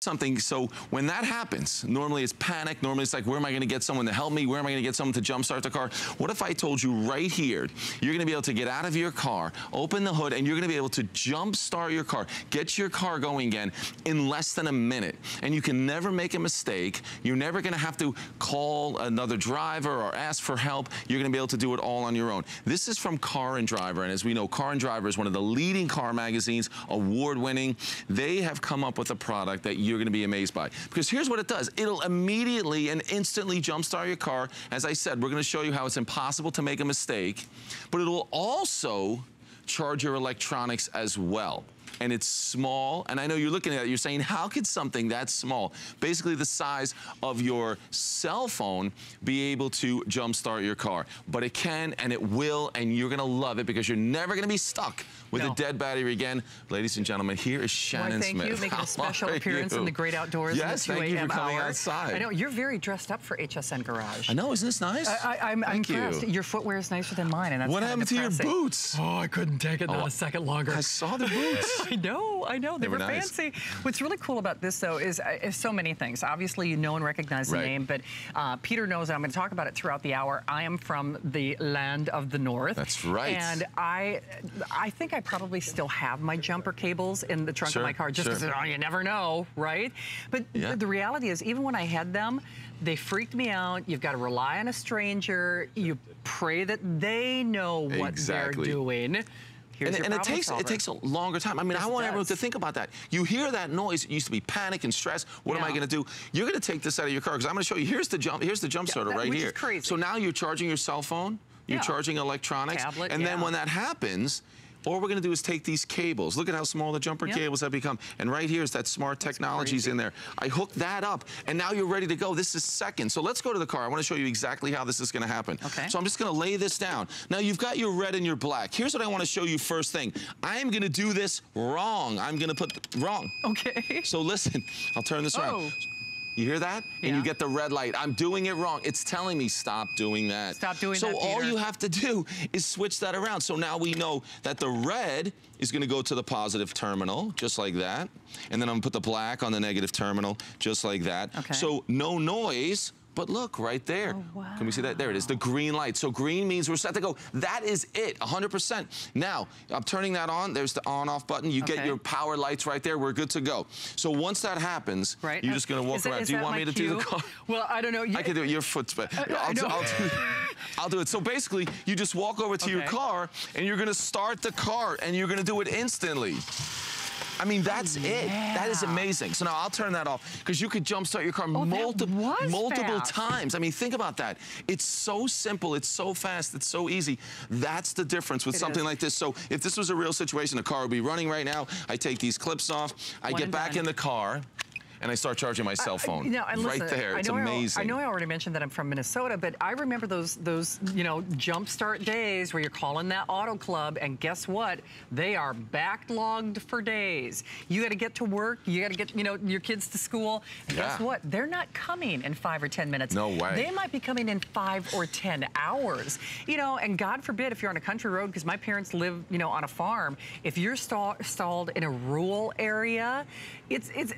something. So when that happens, normally it's panic. Normally it's like, where am I going to get someone to help me? Where am I going to get someone to jumpstart the car? What if I told you right here, you're going to be able to get out of your car, open the hood, and you're going to be able to jumpstart your car, get your car going again in less than a minute. And you can never make a mistake. You're never going to have to call another driver or ask for help. You're going to be able to do it all on your own. This is from Car and Driver. And as we know, Car and Driver is one of the leading car magazines, award-winning. They have come up with a product that you're going to be amazed by, because here's what it does. It'll immediately and instantly jumpstart your car. As I said, we're going to show you how it's impossible to make a mistake, but it'll also charge your electronics as well. And it's small, and I know you're looking at it, you're saying, how could something that small, basically the size of your cell phone, be able to jumpstart your car? But it can, and it will, and you're gonna love it, because you're never gonna be stuck with a dead battery again. Ladies and gentlemen, here is Shannon Smith. Thank you, making a special appearance in the great outdoors. Yes, thank you for coming outside. I know, you're very dressed up for HSN Garage. I know, isn't this nice? I'm impressed. Your footwear is nicer than mine, and that's kind of depressing. What happened to your boots? Oh, I couldn't take it, not a second longer. I saw the boots. I know. They were nice. Fancy. What's really cool about this, though, is so many things. Obviously, you know and recognize the name, but Peter knows, and I'm going to talk about it throughout the hour, I am from the land of the north. That's right. And I think I probably still have my jumper cables in the trunk of my car, just because, oh, you never know, right? But the reality is, even when I had them, they freaked me out. You've got to rely on a stranger. You pray that they know what they're doing. And it takes a longer time. I mean, I want everyone to think about that. You hear that noise, it used to be panic and stress. What am I going to do? You're going to take this out of your car, because I'm going to show you. Here's the jump starter right here. Is crazy. So now you're charging your cell phone, you're charging electronics, tablet, and then when that happens, all we're going to do is take these cables. Look at how small the jumper cables have become. And right here is that smart technologies in there. I hooked that up, and now you're ready to go. This is seconds. So let's go to the car. I want to show you exactly how this is going to happen. Okay. So I'm just going to lay this down. Now you've got your red and your black. Here's what I want to show you first thing. I am going to do this wrong. I'm going to put wrong. Okay. So listen, I'll turn this around. You hear that? Yeah. And you get the red light. I'm doing it wrong. It's telling me stop doing that. Stop doing that, Peter. So all you have to do is switch that around. So now we know that the red is going to go to the positive terminal, just like that. And then I'm going to put the black on the negative terminal, just like that. Okay. So no noise. But look, right there. Oh, wow. Can we see that? There it is, the green light. So green means we're set to go. That is it, 100%. Now, I'm turning that on. There's the on-off button. You get your power lights right there. We're good to go. So once that happens, you're just going to walk around. Do you want me to do the car? Well, I don't know. I can do it. Your foot's better. I'll do it. So basically, you just walk over to your car, and you're going to start the car, and you're going to do it instantly. I mean, that's it. That is amazing. So now I'll turn that off, because you could jumpstart your car multiple times. I mean, think about that. It's so simple. It's so fast. It's so easy. That's the difference with something like this. So if this was a real situation, the car would be running right now. I take these clips off. I get back in the car. And I start charging my cell phone right there. It's amazing. I know I already mentioned that I'm from Minnesota, but I remember those jumpstart days where you're calling that auto club, and guess what? They are backlogged for days. You got to get to work. You got to get your kids to school. And guess what? They're not coming in 5 or 10 minutes. No way. They might be coming in 5 or 10 hours. You know, and God forbid if you're on a country road, because my parents live on a farm. If you're stalled in a rural area,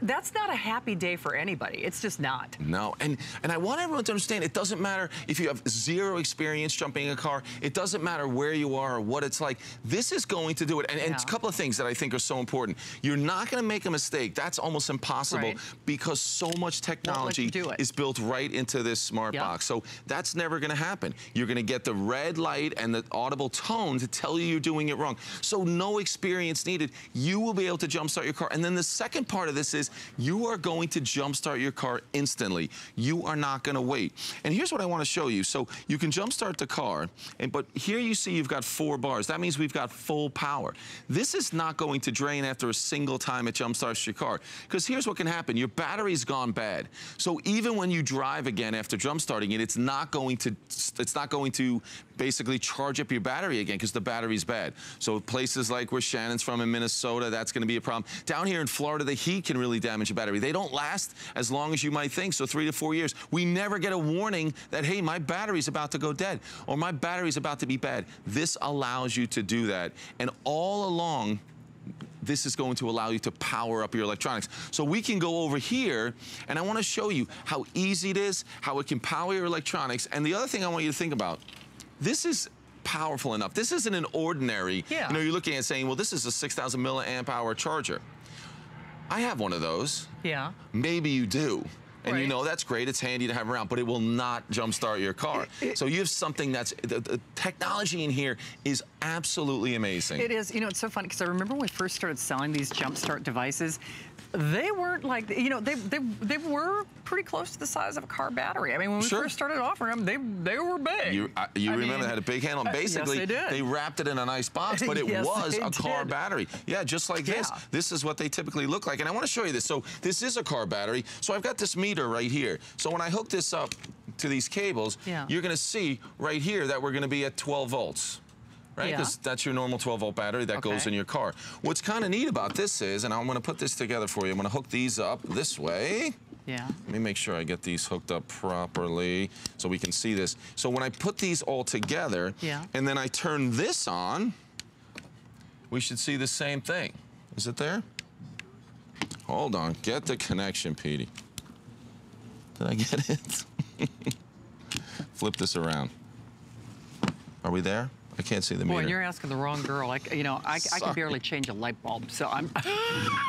that's not a happy day for anybody. It's just not. No, and I want everyone to understand, it doesn't matter if you have zero experience jumping a car. It doesn't matter where you are or what it's like. This is going to do it. And a couple of things that I think are so important. You're not going to make a mistake. That's almost impossible because so much technology is built right into this smart box. So that's never going to happen. You're going to get the red light and the audible tone to tell you you're doing it wrong. So no experience needed. You will be able to jumpstart your car. And then the second part of this is you are going to jumpstart your car instantly. You are not going to wait. And here's what I want to show you. So you can jumpstart the car, but here you see you've got 4 bars. That means we've got full power. This is not going to drain after a single time it jumpstarts your car, because here's what can happen. Your battery's gone bad. So even when you drive again after jumpstarting it, it's not going to basically charge up your battery again, because the battery's bad. So places like where Shannon's from in Minnesota, that's going to be a problem. Down here in Florida, the heat can really damage your battery. They don't last as long as you might think, so 3 to 4 years. We never get a warning that, hey, my battery's about to go dead, or my battery's about to be bad. This allows you to do that. And all along, this is going to allow you to power up your electronics. So we can go over here, and I want to show you how easy it is, how it can power your electronics. And the other thing I want you to think about, this is powerful enough. This isn't an ordinary, you know, you're looking at saying, well, this is a 6,000 milliamp hour charger. I have one of those. Yeah. Maybe you do. And you know, that's great, it's handy to have around, but it will not jumpstart your car. So you have something that's, the technology in here is absolutely amazing. It is, you know, it's so funny, because I remember when we first started selling these jumpstart devices, they weren't like, you know, they were pretty close to the size of a car battery. I mean, when we first started offering them, they were big. I mean, they had a big handle. Basically, yes, they wrapped it in a nice box, but it was a car battery. Yeah, just like this. This is what they typically look like. And I want to show you this. So this is a car battery. So I've got this meter right here. So when I hook this up to these cables, you're going to see right here that we're going to be at 12 volts. Right, because that's your normal 12-volt battery that goes in your car. What's kind of neat about this is, and I'm going to put this together for you. I'm going to hook these up this way. Yeah. Let me make sure I get these hooked up properly so we can see this. So when I put these all together, and then I turn this on, we should see the same thing. Is it there? Hold on. Get the connection, Petey. Did I get it? Flip this around. Are we there? I can't see the meter. Boy, you're asking the wrong girl. You know, I can barely change a light bulb, so I'm...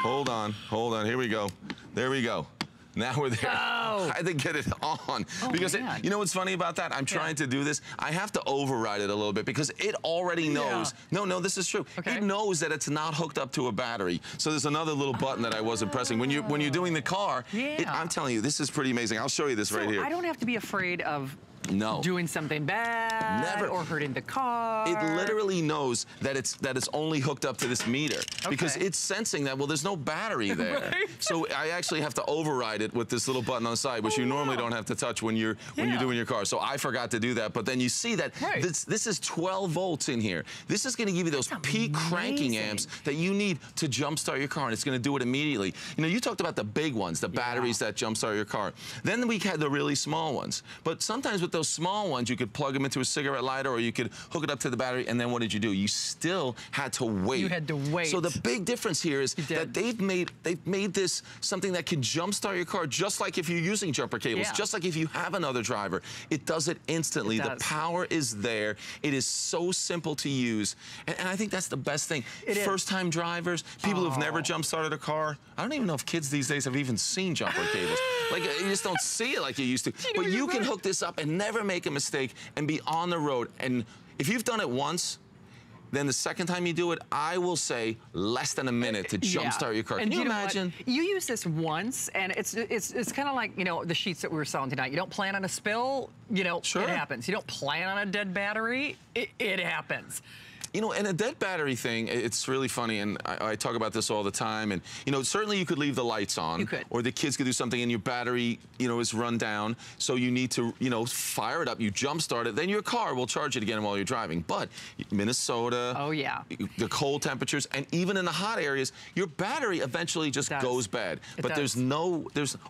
Hold on, hold on. Here we go. There we go. Now we're there. Oh. I had to get it on. Oh, because it, you know what's funny about that? I'm trying to do this. I have to override it a little bit because it already knows. No, no, this is true. It knows that it's not hooked up to a battery. So there's another little button that I wasn't pressing. When you're doing the car, I'm telling you, this is pretty amazing. I'll show you this right here. I don't have to be afraid of... doing something bad or hurting the car. It literally knows that it's only hooked up to this meter because it's sensing that, well, there's no battery there. So I actually have to override it with this little button on the side, which you normally don't have to touch when you're doing your car. So I forgot to do that, but then you see that this is 12 volts in here. This is going to give you those peak cranking amps that you need to jumpstart your car, and it's going to do it immediately. You know, you talked about the big ones, the batteries that jumpstart your car. Then we had the really small ones, but sometimes with those small ones, you could plug them into a cigarette lighter or you could hook it up to the battery, and then what did you do? You still had to wait. You had to wait. So the big difference here is that they've made this something that can jumpstart your car, just like if you're using jumper cables, just like if you have another driver. It does it instantly. It does. The power is there. It is so simple to use, and I think that's the best thing. First-time drivers, people who've never jump-started a car. I don't even know if kids these days have even seen jumper cables. Like, you just don't see it like you used to. But you can hook this up and never make a mistake and be on the road. And if you've done it once, then the second time you do it, I will say less than a minute to jumpstart your car. Can you imagine? You use this once, and it's kind of like, you know, the sheets that we were selling tonight. You don't plan on a spill, you know, it happens. You don't plan on a dead battery, it happens. You know, and a dead battery thing, it's really funny, and I talk about this all the time, and, you know, certainly you could leave the lights on. You could. Or the kids could do something, and your battery, you know, is run down, so you need to, you know, fire it up, you jumpstart it, then your car will charge it again while you're driving. But Minnesota, the cold temperatures, and even in the hot areas, your battery eventually just goes bad. But there's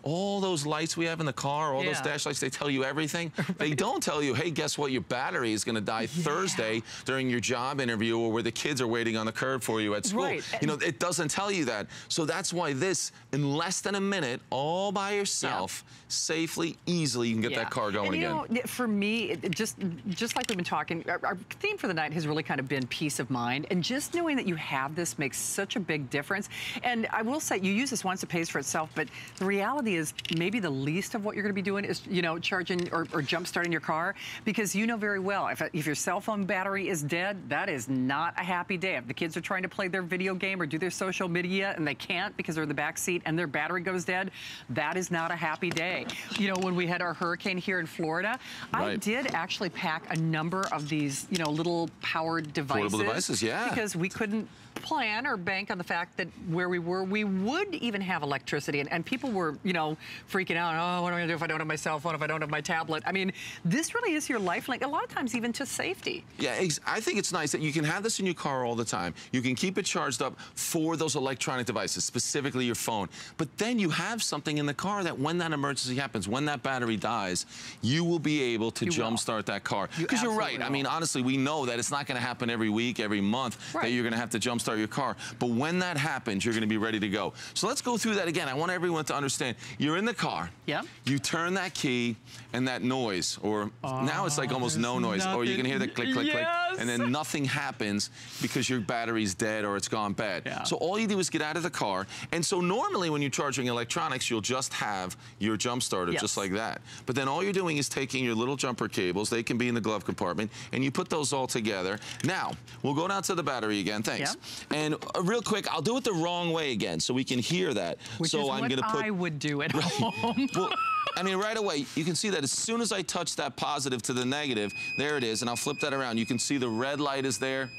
all those lights we have in the car, all those dash lights, they tell you everything. They don't tell you, hey, guess what, your battery is going to die Thursday during your job interview, or where the kids are waiting on the curb for you at school. You know, it doesn't tell you that. So that's why this, in less than a minute, all by yourself, safely, easily, you can get that car going again. You know, for me, just like we've been talking, our theme for the night has really kind of been peace of mind, and just knowing that you have this makes such a big difference. And I will say, you use this once, it pays for itself, but the reality is maybe the least of what you're going to be doing is, you know, charging or jump-starting your car, because you know very well, if your cell phone battery is dead, that is not a happy day. If the kids are trying to play their video game or do their social media and they can't because they're in the back seat and their battery goes dead, that is not a happy day. You know, when we had our hurricane here in Florida, I did actually pack a number of these, you know, little powered devices. Portable devices, because we couldn't plan or bank on the fact that where we were, we would even have electricity. And people were, you know, freaking out. Oh, what am I going to do if I don't have my cell phone, if I don't have my tablet? I mean, this really is your lifeline, a lot of times even to safety. Yeah, I think it's nice that you can have this in your car all the time. You can keep it charged up for those electronic devices, specifically your phone. But then you have something in the car that when that emergency happens, when that battery dies, you will be able to jumpstart that car. Because you're right. I mean, honestly, we know that it's not going to happen every week, every month, that you're going to have to jumpstart start your car. But when that happens, you're going to be ready to go. So let's go through that again. I want everyone to understand. You're in the car. Yeah. You turn that key and that noise, or now it's like almost no noise, or you can hear the click, click, click, and then nothing happens because your battery's dead or it's gone bad. Yeah. So all you do is get out of the car. And so normally when you're charging electronics, you'll just have your jump starter just like that. But then all you're doing is taking your little jumper cables, they can be in the glove compartment, and you put those all together. Now, we'll go down to the battery again, thanks. Yeah. And real quick, I'll do it the wrong way again so we can hear that. Which so is I'm what gonna put, I would do at home. Well, I mean, right away, you can see that as soon as I touch that positive to the negative, there it is, and I'll flip that around. You can see the red light is there,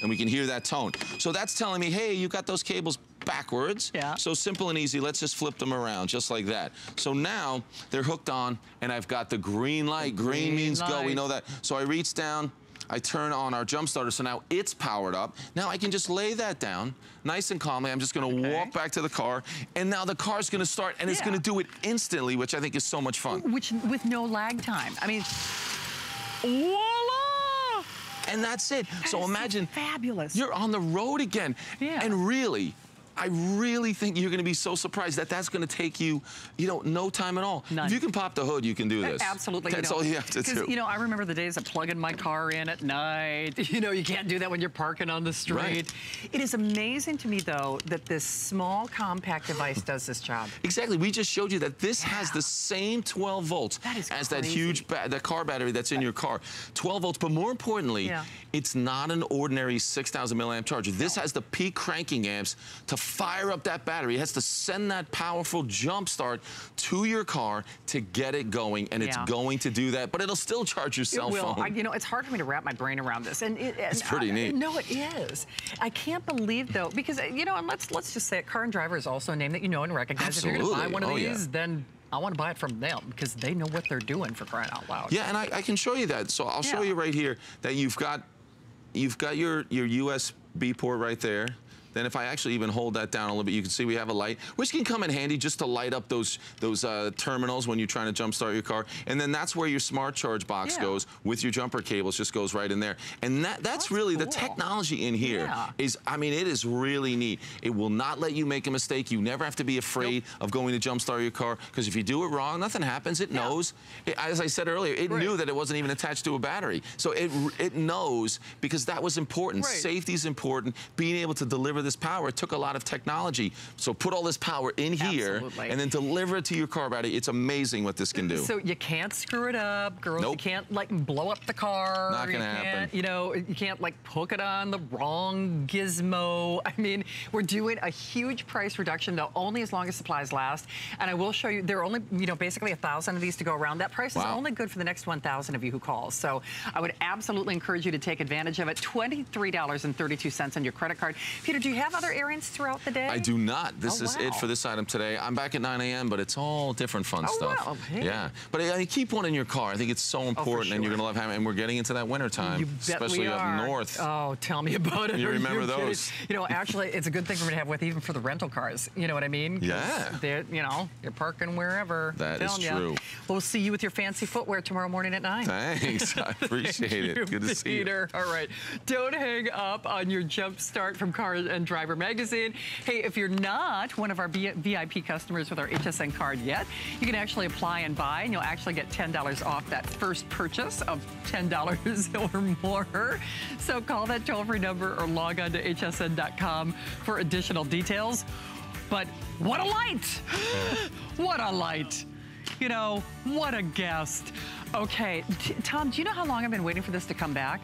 and we can hear that tone. So that's telling me, hey, you got those cables backwards. Yeah. So simple and easy. Let's just flip them around just like that. So now they're hooked on, and I've got the green light. The green means light. Go. We know that. So I reach down. I turn on our jump starter, so now it's powered up. Now I can just lay that down nice and calmly. I'm just gonna walk back to the car, and now the car's gonna start, and it's gonna do it instantly, which I think is so much fun. Which, with no lag time. I mean, voila! And that's it. That so imagine, fabulous. You're on the road again, and really, I really think you're going to be so surprised that that's going to take you, you know, no time at all. None. If you can pop the hood, you can do this. Absolutely. That's all you have to do. Because, you know, I remember the days of plugging my car in at night. You know, you can't do that when you're parking on the street. Right. It is amazing to me, though, that this small, compact device does this job. Exactly. We just showed you that this has the same 12 volts as that huge that car battery that's in your car. 12 volts, but more importantly, it's not an ordinary 6,000 milliamp charger. This has the peak cranking amps to fire up that battery. It has to send that powerful jump start to your car to get it going, and it's going to do that, but it'll still charge your cell phone. You know, it's hard for me to wrap my brain around this. And it's pretty neat. No, it is. I can't believe, though, because, you know, and let's just say it, Car and Driver is also a name that you know and recognize. Absolutely. If you're gonna buy one of these, then I want to buy it from them because they know what they're doing, for crying out loud. Yeah, and I can show you that. So I'll show you right here that you've got your USB port right there. Then if I actually even hold that down a little bit, you can see we have a light, which can come in handy just to light up those terminals when you're trying to jump start your car. And then that's where your smart charge box goes with your jumper cables, just goes right in there. And that's really cool. The technology in here is, I mean, it is really neat. It will not let you make a mistake. You never have to be afraid of going to jump start your car, because if you do it wrong, nothing happens. It knows. It, as I said earlier, it knew that it wasn't even attached to a battery. So it knows, because that was important. Safety's important. Being able to deliver this power, it took a lot of technology. So put all this power in here and then deliver it to your car battery. It's amazing what this can do. So you can't screw it up, girls. Nope. You can't, like, blow up the car. Not gonna happen. You know, you can't, like, hook it on the wrong gizmo. I mean, we're doing a huge price reduction, though, only as long as supplies last. And I will show you, there are only, you know, basically 1,000 of these to go around. That price is only good for the next 1,000 of you who call. So I would absolutely encourage you to take advantage of it. $23.32 on your credit card. Peter, do you have other errands throughout the day? I do not. This is it for this item today. I'm back at 9 a.m., but it's all different fun stuff. Wow. Okay. Yeah. But I keep one in your car. I think it's so important, and you're going to love having it. And we're getting into that winter time, especially up north. Oh, tell me about it. You remember those? You know, actually, it's a good thing for me to have with, even for the rental cars. You know what I mean? Yeah. You know, you're parking wherever. That is true. Well, we'll see you with your fancy footwear tomorrow morning at 9. Thanks. I appreciate it. Good to see you, Peter. All right. Don't hang up on your jump start from Car and Driver magazine. Hey, if you're not one of our VIP customers with our HSN card yet, you can actually apply and buy, and you'll actually get $10 off that first purchase of $10 or more. So call that toll-free number or log on to hsn.com for additional details. But what a light! What a light! You know, what a guest. Okay, Tom, do you know how long I've been waiting for this to come back?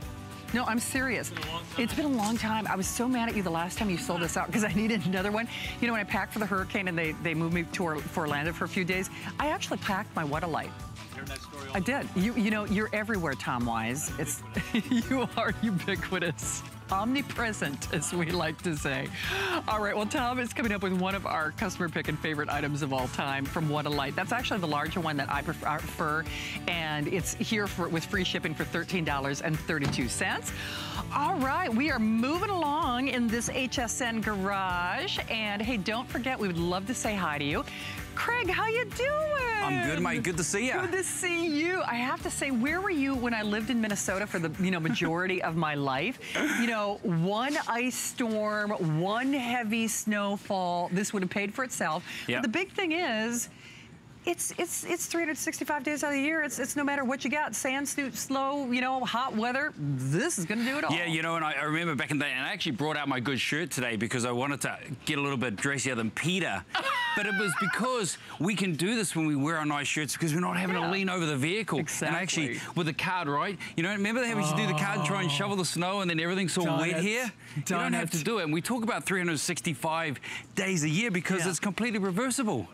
No, I'm serious. It's been a long time. I was so mad at you the last time you sold this out because I needed another one. You know, when I packed for the hurricane and they moved me to Orlando for a few days, I actually packed my What-A-Light. I did. You know, you're everywhere, Tom Wise. It's you are ubiquitous. Omnipresent, as we like to say. All right, well, Tom is coming up with one of our customer pick and favorite items of all time from What-A-Light. That's actually the larger one that I prefer, and it's here with free shipping for $13.32. All right, we are moving along in this HSN garage, and hey, don't forget, we would love to say hi to you. Craig, how you doing? I'm good, Mike. Good to see you. Good to see you. I have to say, where were you when I lived in Minnesota for the majority of my life? You know, one ice storm, one heavy snowfall. This would have paid for itself. Yep. But the big thing is, it's 365 days out of the year. It's no matter what you got, sand, slow, you know, hot weather, this is gonna do it all. Yeah, you know, and I remember back in the day, and I actually brought out my good shirt today because I wanted to get a little bit dressier than Peter. But it was because we can do this when we wear our nice shirts because we're not having to lean over the vehicle. Exactly. And actually, with the card, right? You know, remember how we used to do the card, try and shovel the snow, and then everything's all wet here? You don't have to do it. And we talk about 365 days a year because it's completely reversible.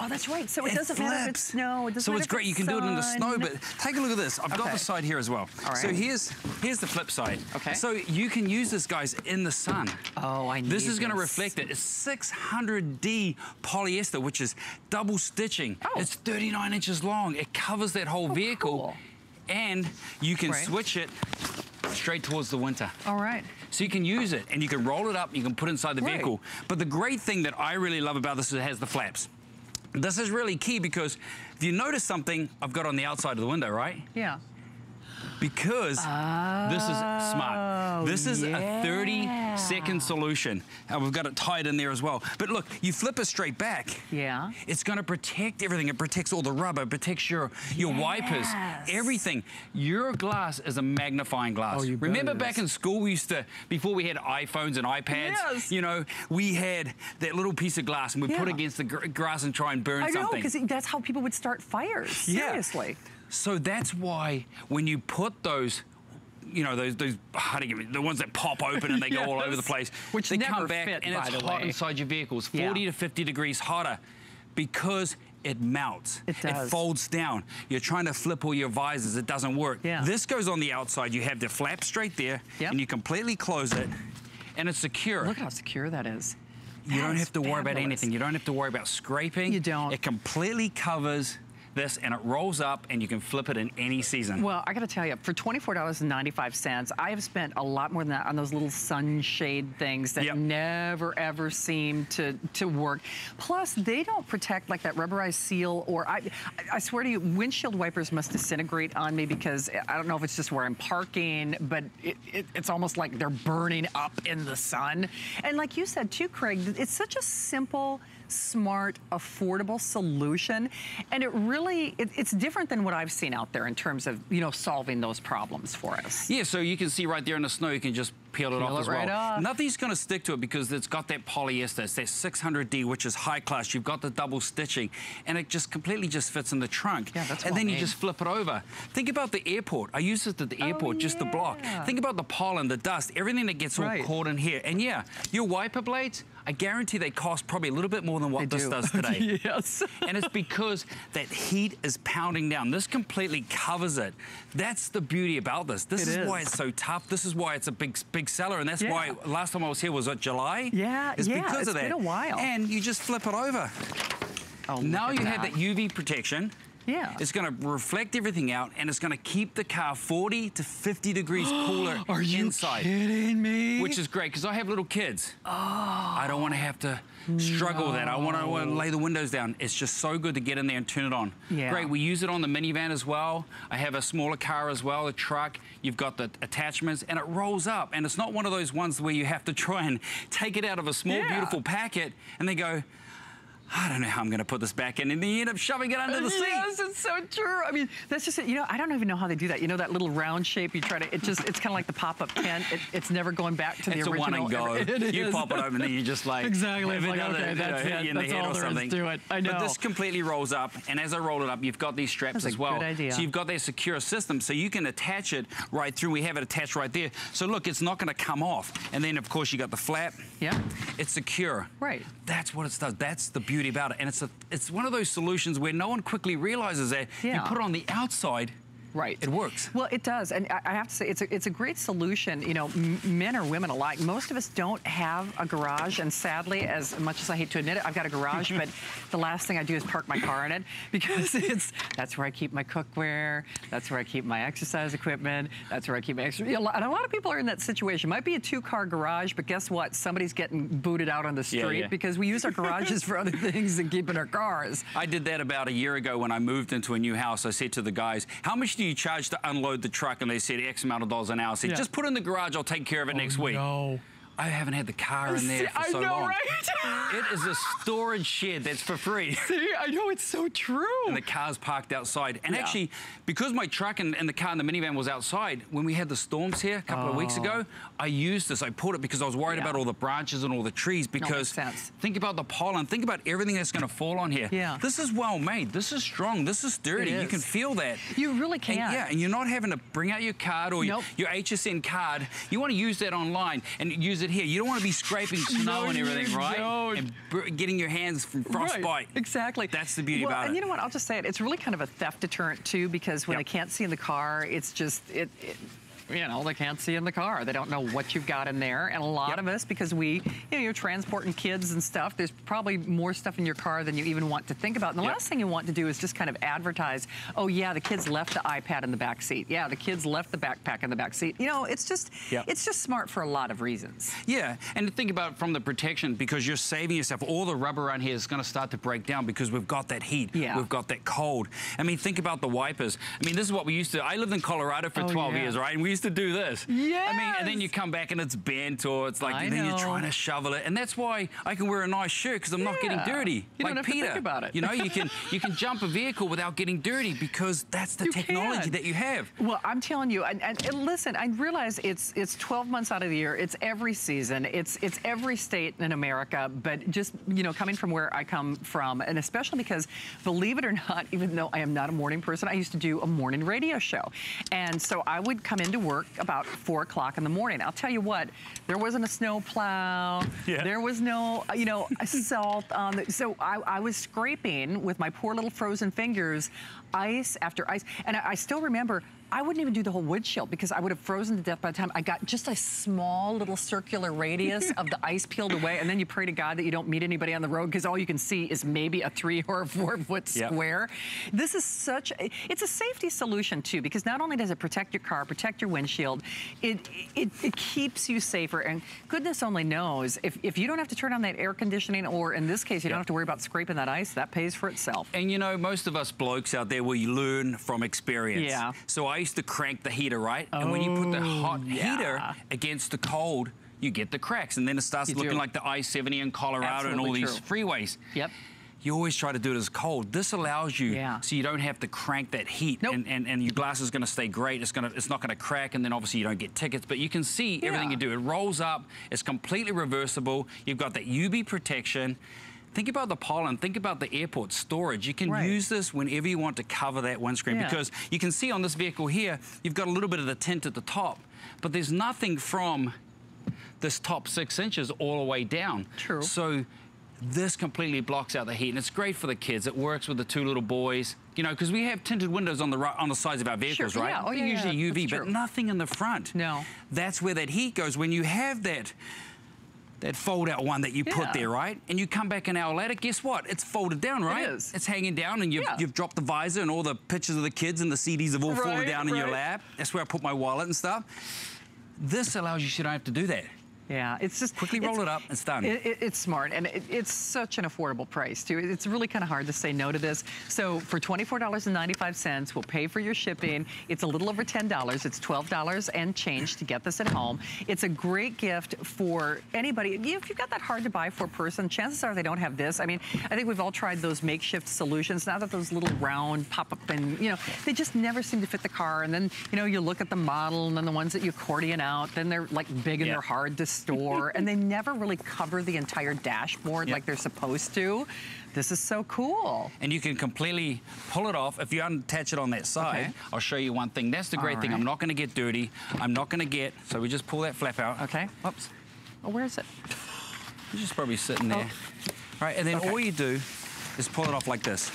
Oh, that's right. So it doesn't matter if it's snow. It doesn't matter if it's great. You can do it in the snow, but take a look at this. I've got the side here as well. All right. So here's the flip side. Okay. So you can use this, guys, in the sun. Oh, I need this. This is going to reflect it. It's 600D polyester, which is double stitching. Oh. It's 39 inches long. It covers that whole vehicle. Cool. And you can switch it straight towards the winter. All right. So you can use it, and you can roll it up, and you can put it inside the vehicle. But the great thing that I really love about this is it has the flaps. This is really key because if you notice something I've got on the outside of the window, right? Yeah. Because this is smart. This is a 30-second solution. And we've got it tied in there as well. But look, you flip it straight back. Yeah. It's going to protect everything. It protects all the rubber. It protects your wipers. Everything. Your glass is a magnifying glass. Oh, you remember back in school we used to, before we had iPhones and iPads, you know, we had that little piece of glass and we put it against the grass and try and burn something. I know, because that's how people would start fires. Yeah. Seriously. So that's why when you put those, you know, those the ones that pop open and they go all over the place, which they come back and it's hot inside your vehicles, 40 to 50 degrees hotter, because it melts. It does. It folds down. You're trying to flip all your visors, it doesn't work. Yeah. This goes on the outside. You have the flap straight there, and you completely close it, and it's secure. Look at how secure that is. You don't have to worry about anything. You don't have to worry about scraping. You don't. It completely covers this, and it rolls up and you can flip it in any season. Well, I gotta tell you, for $24.95, I have spent a lot more than that on those little sunshade things that never ever seem to work. Plus, they don't protect like that rubberized seal, or I swear to you, windshield wipers must disintegrate on me because I don't know if it's just where I'm parking, but it's almost like they're burning up in the sun. And like you said too, Craig, it's such a simple, smart, affordable solution, and it really, it's different than what I've seen out there in terms of, you know, solving those problems for us. Yeah, so you can see right there in the snow, you can just peel it off as well. Nothing's going to stick to it because it's got that polyester. It's that 600D, which is high class. You've got the double stitching, and it just completely just fits in the trunk. Yeah, that's what I mean. And then you just flip it over. Think about the airport. I used it at the airport just to block. Think about the pollen, the dust, everything that gets all caught in here. And yeah, your wiper blades, I guarantee they cost probably a little bit more than what this does today. Yes. And it's because that heat is pounding down. This completely covers it. That's the beauty about this. This is why it's so tough. This is why it's a big seller. And that's why last time I was here was at July. Yeah, because of that. It's been a while. And you just flip it over. Oh, now you have that UV protection. Yeah. It's going to reflect everything out, and it's going to keep the car 40 to 50 degrees cooler inside. Are you kidding me? Which is great, because I have little kids. Oh. I don't want to have to struggle with that. I want to lay the windows down. It's just so good to get in there and turn it on. Yeah. Great. We use it on the minivan as well. I have a smaller car as well, a truck. You've got the attachments, and it rolls up, and it's not one of those ones where you have to try and take it out of a small, beautiful packet, and they go, I don't know how I'm going to put this back in, and then you end up shoving it under the seat. Yes, it's so true. I mean, that's just, you know, I don't even know how they do that. You know, that little round shape you try to, it just, it's kind of like the pop-up pen. It's never going back to the original. It's a one and go. You pop it open and you just like, exactly. It's like, okay, that's it. That's all there is to it. I know. But this completely rolls up, and as I roll it up, you've got these straps as well. That's a good idea. So you've got that secure system, so you can attach it right through. We have it attached right there. So look, it's not going to come off. And then, of course, you got the flap. Yeah. It's secure. Right. That's what it does. That's the beauty about it, and it's one of those solutions where no one quickly realizes that. You put it on the outside, Right, it works. Well, it does, and I have to say, it's a great solution. You know, men or women alike. Most of us don't have a garage, and sadly, as much as I hate to admit it, I've got a garage, but the last thing I do is park my car in it because that's where I keep my cookware, that's where I keep my exercise equipment, that's where I keep my exercise. You know, and a lot of people are in that situation. It might be a two-car garage, but guess what? Somebody's getting booted out on the street because we use our garages for other things than keeping our cars. I did that about a year ago when I moved into a new house. I said to the guys, "How much do you charge to unload the truck?" And they said X amount of dollars an hour. I said, just put it in the garage, I'll take care of it next week. No. I haven't had the car in there for so long. Right? It is a storage shed that's for free. See, I know, it's so true. And the car's parked outside. And actually, because my truck and the car and the minivan was outside, when we had the storms here a couple of weeks ago, I used this. I pulled it because I was worried about all the branches and all the trees, because think about the pollen, think about everything that's gonna fall on here. Yeah. This is well made, this is strong, this is sturdy. You can feel that. You really can. And and you're not having to bring out your card or your HSN card. You wanna use that online and use it here. You don't want to be scraping snow and everything, right? And getting your hands from frostbite. Right, exactly. That's the beauty about it. And you know what? I'll just say it. It's really kind of a theft deterrent too, because when they can't see in the car, it's just you know, they can't see in the car. They don't know what you've got in there. And a lot of us, because you're transporting kids and stuff, there's probably more stuff in your car than you even want to think about. And the last thing you want to do is just kind of advertise, oh yeah, the kids left the iPad in the back seat. Yeah, the kids left the backpack in the back seat. You know, it's just smart for a lot of reasons. Yeah, and to think about it from the protection, because you're saving yourself. All the rubber around here is gonna start to break down because we've got that heat, we've got that cold. I mean, think about the wipers. I mean, this is what we used to, I lived in Colorado for 12 years, right? And we used to do this. I mean, and then you come back and it's bent, or it's like, and then you're trying to shovel it. And that's why I can wear a nice shirt, because I'm not getting dirty. You like don't have Peter. To think about it. You know, you can jump a vehicle without getting dirty, because that's the technology that you have. Well, I'm telling you, and listen, I realize it's 12 months out of the year, it's every season, it's every state in America, but just, you know, coming from where I come from, and especially because, believe it or not, even though I am not a morning person, I used to do a morning radio show. And so I would come into work about 4 o'clock in the morning. I'll tell you what, there wasn't a snow plow, there was no, you know, salt on the, so I was scraping with my poor little frozen fingers, ice after ice. And I still remember, I wouldn't even do the whole windshield because I would have frozen to death by the time I got just a small little circular radius of the ice peeled away. And then you pray to God that you don't meet anybody on the road, because all you can see is maybe a 3 or 4 foot square. This is such, it's a safety solution too, because not only does it protect your car, protect your windshield, it keeps you safer. And goodness only knows, if you don't have to turn on that air conditioning, or in this case, you don't have to worry about scraping that ice, that pays for itself. And you know, most of us blokes out there, we learn from experience. Yeah. So I used to crank the heater, right? And when you put the hot heater against the cold, you get the cracks. And then it starts looking like the I-70 in Colorado and all these freeways. You always try to do it as cold. This allows you, so you don't have to crank that heat, and your glass is going to stay great. It's not going to crack, and then obviously you don't get tickets. But you can see everything you do. It rolls up. It's completely reversible. You've got that UV protection. Think about the pollen, think about the airport storage. You can use this whenever you want to cover that windscreen, because you can see on this vehicle here, you've got a little bit of the tint at the top, but there's nothing from this top 6 inches all the way down. True. So this completely blocks out the heat, and it's great for the kids. It works with the two little boys, you know, because we have tinted windows on the sides of our vehicles, right? Yeah. Oh, yeah, usually UV, but nothing in the front. No. That's where that heat goes. When you have that fold-out one that you put there, right? And you come back an hour later, guess what? It's folded down, right? It is. It's hanging down, and you've dropped the visor, and all the pictures of the kids and the CDs have all fallen down in your lap. That's where I put my wallet and stuff. This allows you, so you don't have to do that. Yeah, it's just... Quickly roll it up, it's done. It's smart, and it's such an affordable price, too. It's really kind of hard to say no to this. So for $24.95, we'll pay for your shipping. It's a little over $10. It's $12 and change to get this at home. It's a great gift for anybody. If you've got that hard-to-buy for person, chances are they don't have this. I mean, I think we've all tried those makeshift solutions. Now that those little round pop-up and, you know, they just never seem to fit the car. And then, you know, you look at the model, and then the ones that you accordion out, then they're, like, big and they're hard to store, and they never really cover the entire dashboard like they're supposed to. This is so cool. And you can completely pull it off. If you unattach it on that side, I'll show you one thing. That's the great thing. I'm not gonna get dirty. I'm not gonna get, so we just pull that flap out. Okay. Oops. Oh, where is it? It's just probably sitting there. All right, and then all you do is pull it off like this.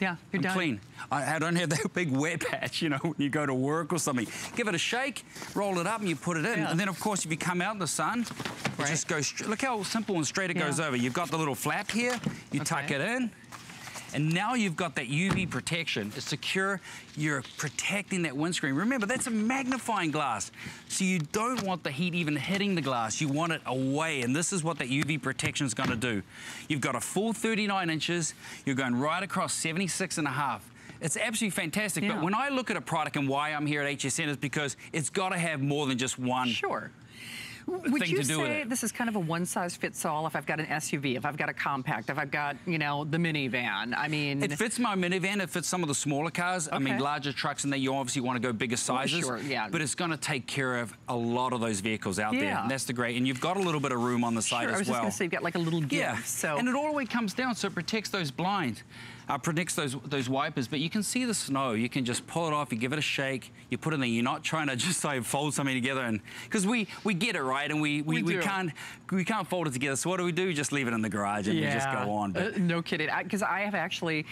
Yeah, you're done. Clean. I don't have that big wet patch, you know, when you go to work or something. Give it a shake, roll it up, and you put it in. Yeah. And then, of course, if you come out in the sun, it just goes, look how simple and straight it goes over. You've got the little flap here, you tuck it in. And now you've got that UV protection. It's secure, you're protecting that windscreen. Remember, that's a magnifying glass. So you don't want the heat even hitting the glass. You want it away, and this is what that UV protection is gonna do. You've got a full 39 inches. You're going right across 76 and a half. It's absolutely fantastic, but when I look at a product and why I'm here at HSN is because it's gotta have more than just one. Sure. Would you say this is kind of a one-size-fits-all? If I've got an SUV, if I've got a compact, if I've got, you know, the minivan, I mean... It fits my minivan, it fits some of the smaller cars. Okay. I mean, larger trucks, and then you obviously want to go bigger sizes. Sure, yeah. But it's going to take care of a lot of those vehicles out there. And that's the great... And you've got a little bit of room on the side as well. I was just going to say, you've got like a little give, so... And it all the way comes down, so it protects those blinds. Predicts those wipers, but you can see the snow. You can just pull it off, you give it a shake, you put it in there. You're not trying to just like fold something together, and because we get it right, and we can't fold it together. So what do we do? We just leave it in the garage and we just go on. But no kidding, because I have actually,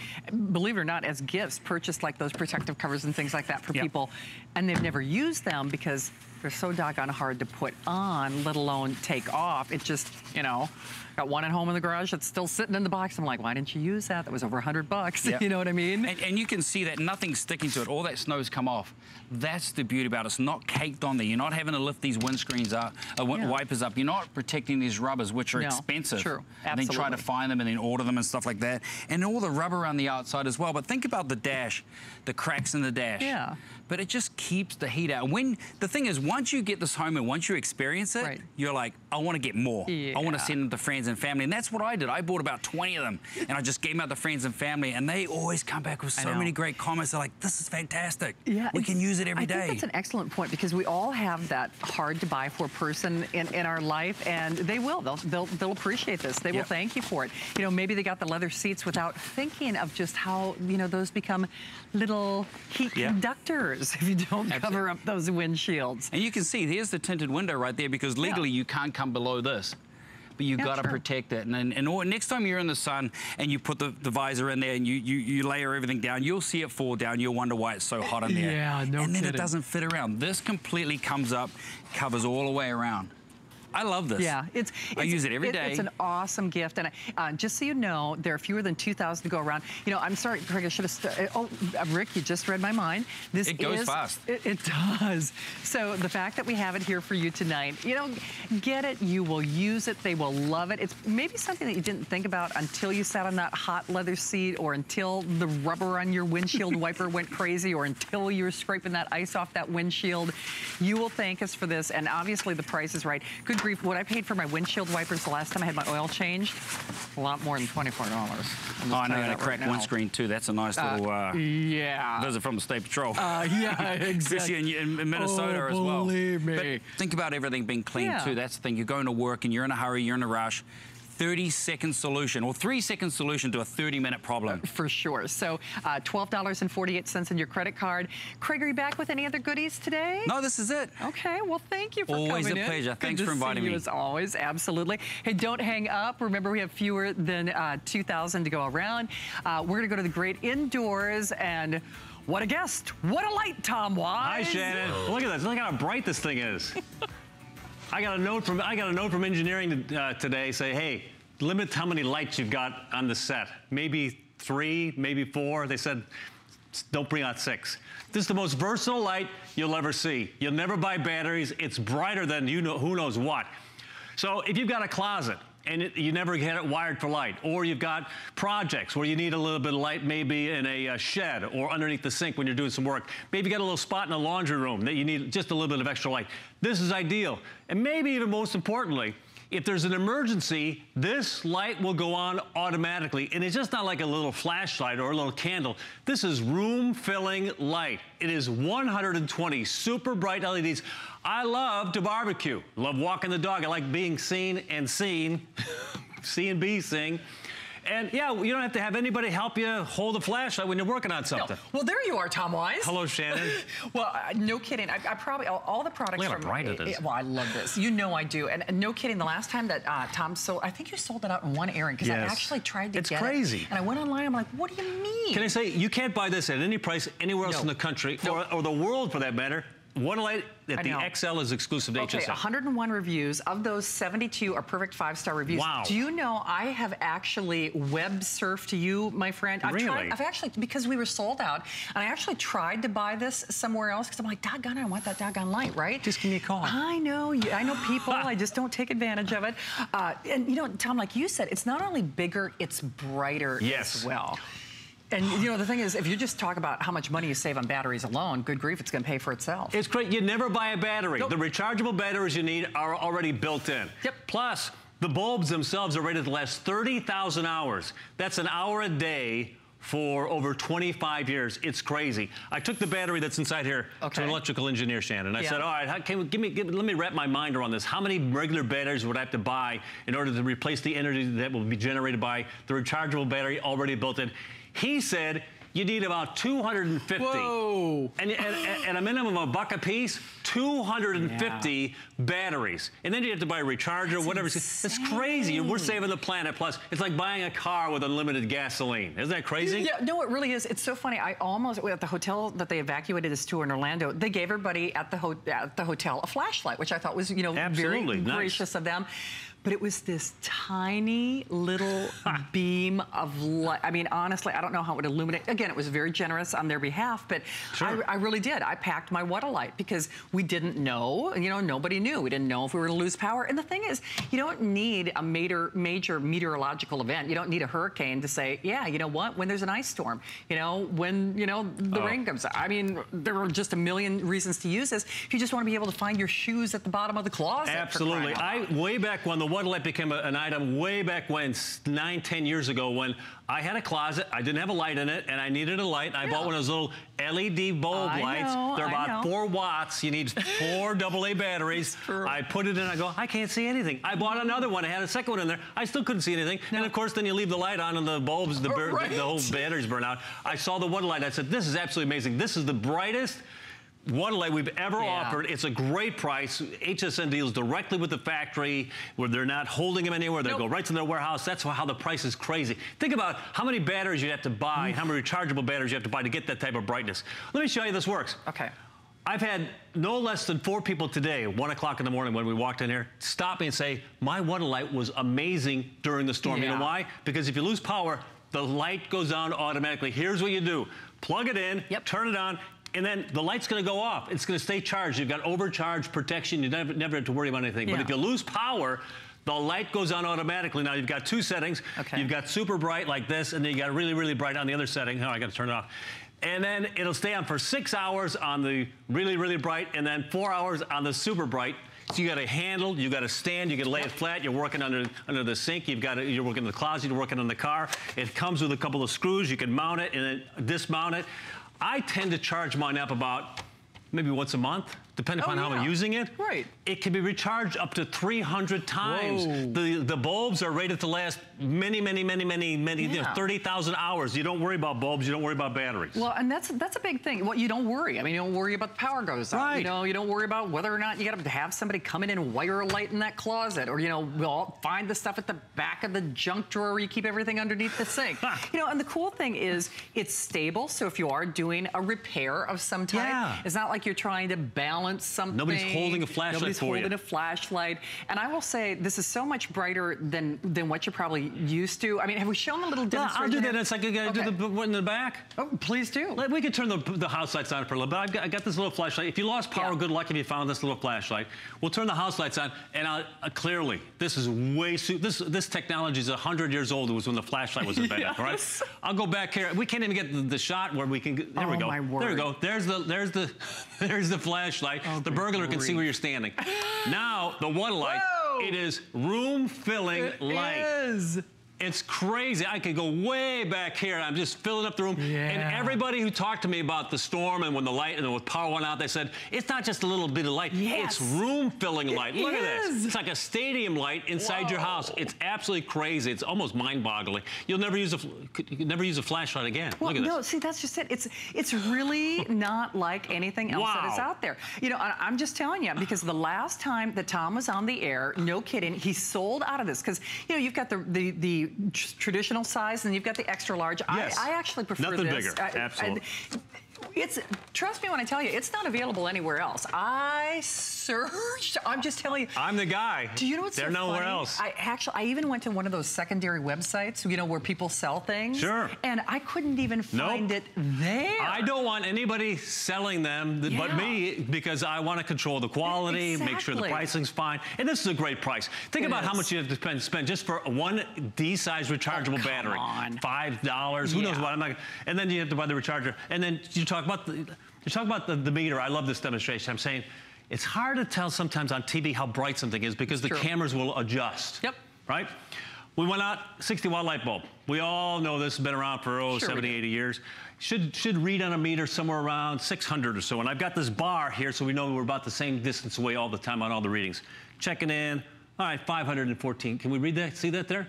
believe it or not, as gifts purchased like those protective covers and things like that for people, and they've never used them because they're so doggone hard to put on, let alone take off. It just, you know. Got one at home in the garage that's still sitting in the box. I'm like, why didn't you use that? That was over $100. You know what I mean? And you can see that nothing's sticking to it. All that snow's come off. That's the beauty about it. It's not caked on there. You're not having to lift these windscreens up, wipers up. You're not protecting these rubbers, which are expensive. True, absolutely. And then try to find them and then order them and stuff like that. And all the rubber around the outside as well. But think about the dash, the cracks in the dash. Yeah. But it just keeps the heat out. When the thing is, once you get this home and once you experience it, you're like, I want to get more. I want to send them to friends and family. And that's what I did. I bought about 20 of them, and I just gave them out to friends and family, and they always come back with so many great comments. They're like, this is fantastic. Yeah, we can use it every day. I think that's an excellent point, because we all have that hard-to-buy-for person in our life, and they will. They'll appreciate this. They will thank you for it. You know, maybe they got the leather seats without thinking of just how, you know, those become little heat conductors. If you don't cover up those windshields. And you can see, here's the tinted window right there, because legally you can't come below this. But you've got to protect it. And next time you're in the sun and you put the visor in there and you layer everything down, you'll see it fall down. You'll wonder why it's so hot in there. Yeah, no kidding. And then it doesn't fit around. This completely comes up, covers all the way around. I love this. Yeah, I use it every day. It's an awesome gift, and just so you know, there are fewer than 2,000 to go around. You know, I'm sorry, Craig, I should have. Oh, Rick, you just read my mind. This it goes fast. It does. So the fact that we have it here for you tonight, you know, get it. You will use it. They will love it. It's maybe something that you didn't think about until you sat on that hot leather seat, or until the rubber on your windshield wiper went crazy, or until you were scraping that ice off that windshield. You will thank us for this, and obviously the price is right. Good. What I paid for my windshield wipers the last time I had my oil changed, a lot more than $24. Oh, I know, and a cracked windscreen too. That's a nice little visit from the State Patrol. Yeah, exactly. Especially in Minnesota as well. Believe me. But think about everything being clean too. That's the thing. You're going to work and you're in a hurry, you're in a rush. 30-second solution, or 3-second solution to a 30-minute problem. For sure. So $12.48 in your credit card. Craig, are you back with any other goodies today? No, this is it. Okay, well, thank you for coming in. Always a pleasure. Thanks for inviting me. Good to see you as always, absolutely. Hey, don't hang up. Remember, we have fewer than 2,000 to go around. We're going to go to the great indoors, and what a guest. What a light, Tom Wise. Hi, Shannon. Look at this. Look how bright this thing is. I got a note from engineering today. Say, hey, limit how many lights you've got on the set. Maybe 3, maybe 4. They said, don't bring out 6. This is the most versatile light you'll ever see. You'll never buy batteries. It's brighter than you know who knows what. So if you've got a closet and you never get it wired for light, or you've got projects where you need a little bit of light, maybe in a shed or underneath the sink when you're doing some work. Maybe you got a little spot in a laundry room that you need just a little bit of extra light. This is ideal. And maybe even most importantly, if there's an emergency, this light will go on automatically. And it's just not like a little flashlight or a little candle. This is room-filling light. It is 120 super bright LEDs. I love to barbecue, love walking the dog. I like being seen and seen, C and B sing. And yeah, you don't have to have anybody help you hold a flashlight when you're working on something. No. Well, there you are, Tom Wise. Hello, Shannon. Well, no kidding. I probably, all the products from... Look how bright it is. Well, I love this. You know I do. And no kidding, the last time that Tom sold, I think you sold it out in one airing, because yes. I actually tried to get it. It's crazy. And I went online, I'm like, what do you mean? Can I say, you can't buy this at any price anywhere else in the country, or the world for that matter. What-A-Light at the XL is exclusive to HSN. Okay, 101 reviews. Of those, 72 are perfect 5-star reviews. Wow. Do you know I have actually web surfed you, my friend? Really? I've actually, because we were sold out, and I actually tried to buy this somewhere else, because I'm like, doggone, I want that doggone light, right? Just give me a call. I know. I know people. I just don't take advantage of it. And, you know, Tom, like you said, it's not only bigger, it's brighter as well. And, you know, the thing is, if you just talk about how much money you save on batteries alone, good grief, it's going to pay for itself. It's great. You never buy a battery. Nope. The rechargeable batteries you need are already built in. Yep. Plus, the bulbs themselves are rated to last 30,000 hours. That's an hour a day for over 25 years. It's crazy. I took the battery that's inside here to an electrical engineer, Shannon. I said, all right, let me wrap my mind around this. How many regular batteries would I have to buy in order to replace the energy that will be generated by the rechargeable battery already built in? He said you need about 250. Whoa. And a minimum of $1 a piece, 250 batteries. And then you have to buy a recharger, whatever. Insane. It's crazy. We're saving the planet. Plus, it's like buying a car with unlimited gasoline. Isn't that crazy? Yeah, no, it really is. It's so funny. I almost, at the hotel that they evacuated us to in Orlando, they gave everybody at the hotel a flashlight, which I thought was, you know, very gracious of them. But it was this tiny little beam of light. I mean, honestly, I don't know how it would illuminate. Again, it was very generous on their behalf, but I really did. I packed my What-A-Light because we didn't know, you know, nobody knew. We didn't know if we were to lose power. And the thing is, you don't need a major meteorological event. You don't need a hurricane to say, yeah, you know what, when there's an ice storm, you know, when, you know, the rain comes out. I mean, there are just a million reasons to use this. If you just want to be able to find your shoes at the bottom of the closet. Absolutely. I, way back when the What-A-Light became an item, way back when, 9, 10 years ago, when I had a closet, I didn't have a light in it, and I needed a light, and I bought one of those little LED bulb lights. They're about 4 watts. You need 4 AA batteries. I put it in, I go, I can't see anything. I bought another one. I had a second one in there. I still couldn't see anything. No. And of course, then you leave the light on and the bulbs, the whole batteries burn out. I saw the What-A-Light. I said, this is absolutely amazing. This is the brightest What-A-Light we've ever offered. It's a great price. HSN deals directly with the factory, where they're not holding them anywhere. They go right to their warehouse. That's how the price is crazy. Think about how many batteries you have to buy, how many rechargeable batteries you have to buy to get that type of brightness. Let me show you how this works. Okay. I've had no less than 4 people today, 1 o'clock in the morning when we walked in here, stop me and say, my What-A-Light was amazing during the storm. You know why? Because if you lose power, the light goes on automatically. Here's what you do. Plug it in, turn it on, and then the light's going to go off. It's going to stay charged. You've got overcharge protection. You never have to worry about anything. But if you lose power, the light goes on automatically. Now, you've got 2 settings. Okay. You've got super bright like this, and then you got really, really bright on the other setting. Oh, I got to turn it off. And then it'll stay on for 6 hours on the really, really bright, and then 4 hours on the super bright. So you got a handle, you got a stand, you can lay it flat, you're working under the sink, you're working in the closet, you're working on the car. It comes with a couple of screws. You can mount it and then dismount it. I tend to charge mine up about maybe once a month, depending upon how I'm using it. Right. It can be recharged up to 300 times. The bulbs are rated to last many, you know, 30,000 hours. You don't worry about bulbs. You don't worry about batteries. Well, and that's a big thing. Well, you don't worry. I mean, you don't worry about the power goes out. Right. You know, you don't worry about whether or not you got to have somebody come in and wire a light in that closet, or, you know, we'll find the stuff at the back of the junk drawer where you keep everything underneath the sink. You know, and the cool thing is it's stable. So if you are doing a repair of some type, it's not like you're trying to balance something. Nobody's holding a flashlight a flashlight. And I will say, this is so much brighter than what you're probably used to. I mean, have we shown the little demonstration? I'll do that in a second. Can I do the one in the back? Oh, please do. We could turn the house lights on for a little bit. I got this little flashlight. If you lost power, good luck if you found this little flashlight. We'll turn the house lights on, and clearly, this is way too... This technology is 100 years old. It was when the flashlight was invented, all right? I'll go back here. We can't even get the shot where we can... There we go. My word. There we go. There's the flashlight. The burglar can see where you're standing. Now, the What-A-Light, it is room-filling light. It is. It's crazy. I could go way back here. I'm just filling up the room. Yeah. And everybody who talked to me about the storm and when the light and the power went out, they said, it's not just a little bit of light. Yes. It's room-filling light. Look at this. It's like a stadium light inside your house. It's absolutely crazy. It's almost mind-boggling. You'll never use a flashlight again. Well, look at this. No, see, that's just it. It's really not like anything else that is out there. You know, I'm just telling you, because the last time that Tom was on the air, no kidding, he sold out of this. Because, you know, you've got the traditional size, and you've got the extra large. Yes. I actually prefer nothing this. Bigger. Absolutely. It's, trust me when I tell you, it's not available anywhere else. I searched. I'm just telling you. I'm the guy. Do you know what's so funny? They're nowhere else. I even went to one of those secondary websites, you know, where people sell things. Sure. And I couldn't even find it there. I don't want anybody selling them but me, because I want to control the quality, make sure the pricing's fine. And this is a great price. Think about how much you have to spend just for one D-size rechargeable battery. $5. Who knows what? I'm not. And then you have to buy the recharger. And then you talk about the meter. I love this demonstration. I'm saying it's hard to tell sometimes on TV how bright something is because the cameras will adjust. Yep. Right? We went out, 60-watt light bulb. We all know this has been around for 70, 80 years. Should read on a meter somewhere around 600 or so. And I've got this bar here so we know we're about the same distance away all the time on all the readings. Checking in. All right, 514. Can we read that? See that there?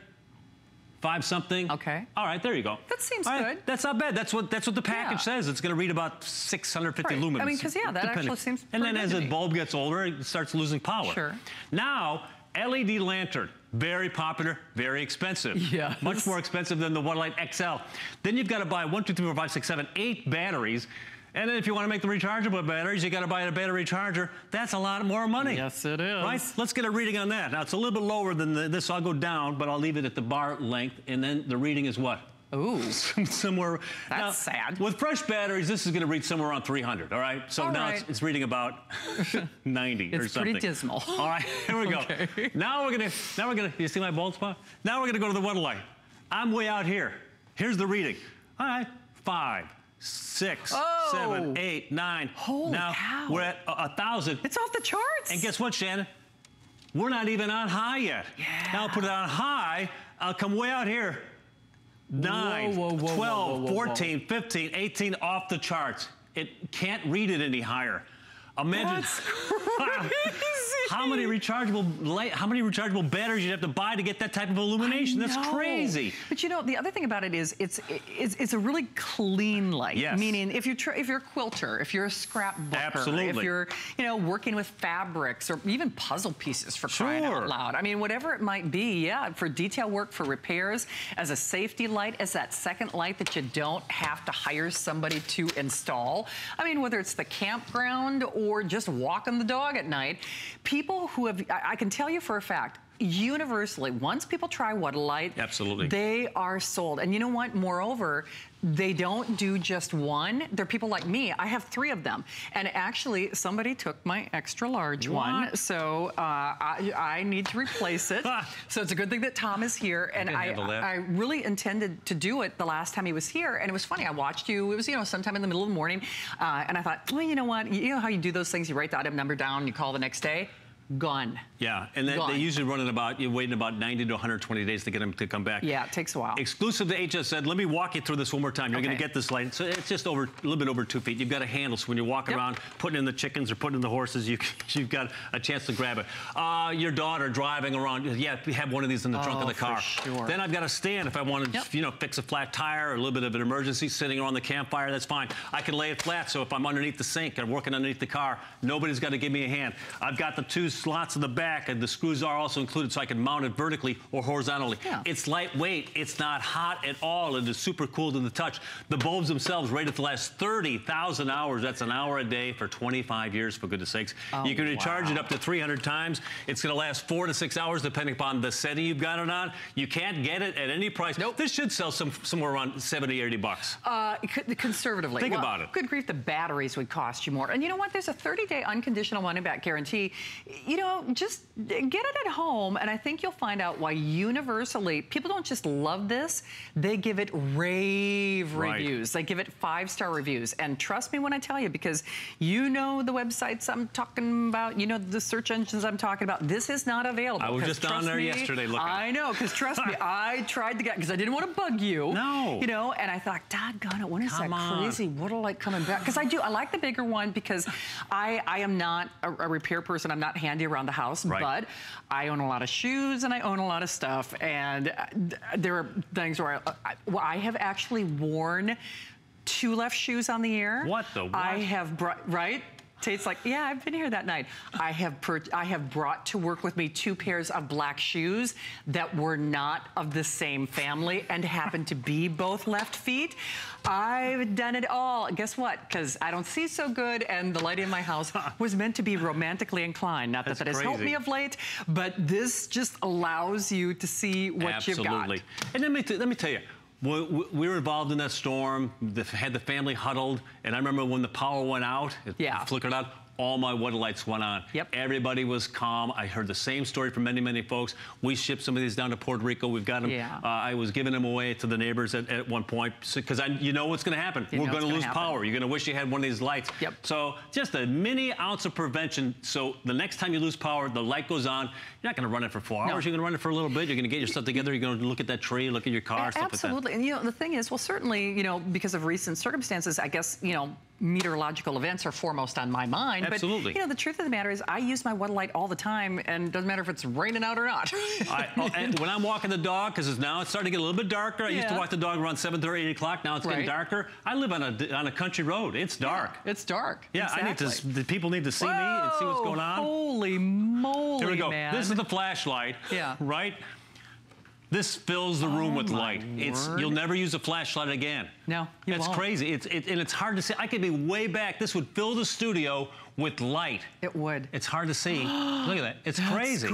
5 something. Okay. All right, there you go. That seems good. That's not bad. That's what the package says. It's going to read about 650 lumens. I mean, because that actually seems. And then as the bulb gets older, it starts losing power. Sure. Now, LED lantern, very popular, very expensive. Yeah. Much more expensive than the What-A-Light XL. Then you've got to buy 1, 2, 3, 4, 5, 6, 7, 8 batteries. And then if you want to make the rechargeable batteries, you got to buy a battery charger. That's a lot more money. Yes, it is. Right? Let's get a reading on that. Now, it's a little bit lower than this. So I'll go down, but I'll leave it at the bar length. And then the reading is what? Ooh. Somewhere. That's sad. With fresh batteries, this is going to read somewhere around 300, all right? So it's reading about 90 or something. It's pretty dismal. All right, here we go. Okay. Now we're going to, you see my bald spot? Now we're going to go to the What-A-Light. I'm way out here. Here's the reading. All right, 5, 6, 7, 8, 9. Holy cow. We're at 1,000. It's off the charts. And guess what, Shannon? We're not even on high yet. Yeah. Now I'll put it on high. I'll come way out here. 9, whoa, whoa, whoa, 12, whoa, whoa, whoa, 14, whoa. 15, 18, off the charts. It can't read it any higher. Imagine that's crazy. How many rechargeable batteries you'd have to buy to get that type of illumination. That's crazy. But you know, the other thing about it is it's a really clean light. Yes. Meaning if you're a quilter, if you're a scrapbooker, if you're working with fabrics or even puzzle pieces for crying out loud. I mean, whatever it might be, for detail work, for repairs, as a safety light, as that second light that you don't have to hire somebody to install. I mean, whether it's the campground or just walking the dog at night, people who have, I can tell you for a fact, universally, once people try What-A-Light, they are sold. And you know what? Moreover, they don't do just one. They're people like me. I have 3 of them. And actually, somebody took my extra large one. So I need to replace it. So it's a good thing that Tom is here. And I really intended to do it the last time he was here. And it was funny. I watched you. It was, sometime in the middle of the morning. And I thought, well, you know what? You know how you do those things? You write the item number down. You call the next day. Gone. Yeah, and then they usually run it about, you're waiting about 90 to 120 days to get them to come back. Yeah, it takes a while. Exclusive to HSN. Let me walk you through this one more time. You're going to get this light. So it's just over, a little bit over 2 feet. You've got a handle, so when you're walking around, putting in the chickens or putting in the horses, you've got a chance to grab it. Your daughter driving around, we have one of these in the trunk of the car. Sure. Then I've got a stand if I want to, fix a flat tire or a little bit of an emergency sitting around the campfire. That's fine. I can lay it flat, so if I'm underneath the sink and working underneath the car, nobody's got to give me a hand. I've got the 2 slots in the back, and the screws are also included, so I can mount it vertically or horizontally. Yeah. It's lightweight. It's not hot at all. It is super cool to the touch. The bulbs themselves rated to last 30,000 hours. That's an hour a day for 25 years, for goodness sakes. You can recharge it up to 300 times. It's going to last 4 to 6 hours, depending upon the setting you've got it on. You can't get it at any price. Nope. This should sell somewhere around 70, 80 bucks. Conservatively. Think about it. Good grief, the batteries would cost you more. And you know what? There's a 30-day unconditional money-back guarantee. you know, just get it at home, and I think you'll find out why universally people don't just love this, they give it rave reviews. They give it 5-star reviews. And trust me when I tell you, because you know the websites I'm talking about, you know the search engines I'm talking about, this is not available. I was just on there yesterday looking. I know, because trust me, I tried to get, because I didn't want to bug you. No. You know, and I thought, doggone it, when is that crazy What-A-Light coming back? Because I like the bigger one, because I am not a repair person. I'm not handy around the house, but I own a lot of shoes and I own a lot of stuff. And there are things where I have actually worn 2 left shoes on the air. What the? What? I have brought, Tate's like, yeah, I've been here that night. I have brought to work with me 2 pairs of black shoes that were not of the same family and happened to be both left feet. I've done it all. Guess what? Because I don't see so good, and the light in my house was meant to be romantically inclined. Not that that has helped me of late, but this just allows you to see what you've got. Absolutely. And let me tell you, we were involved in that storm, had the family huddled, and I remember when the power went out, it flickered out, all my What-A-Lights went on. Yep. Everybody was calm. I heard the same story from many, many folks. We shipped some of these down to Puerto Rico. We've got them. Yeah. I was giving them away to the neighbors at one point, because you know what's going to happen. We're going to lose power. You're going to wish you had one of these lights. Yep. So just a mini ounce of prevention. So the next time you lose power, the light goes on. You're not going to run it for 4 hours. You're going to run it for a little bit. You're going to get yourself together. You're going to look at that tree, look at your car, stuff like that. Absolutely. And, you know, the thing is, well, certainly, you know, because of recent circumstances, I guess, you know, meteorological events are foremost on my mind. Absolutely. But, you know, the truth of the matter is I use my What-A-Light all the time, and it doesn't matter if it's raining out or not. And when I'm walking the dog, because now it's starting to get a little bit darker. I used to walk the dog around 7:30, 8 o'clock. Now it's getting darker. I live on a country road. It's dark. Yeah, it's dark. Yeah, exactly. The people need to see me and see what's going on. Holy moly, here we go. Man. This is the flashlight, right? This fills the room with light. You'll never use a flashlight again. No, you won't. That's crazy. And it's hard to see. I could be way back. This would fill the studio with light. It would. It's hard to see. Look at that. It's crazy.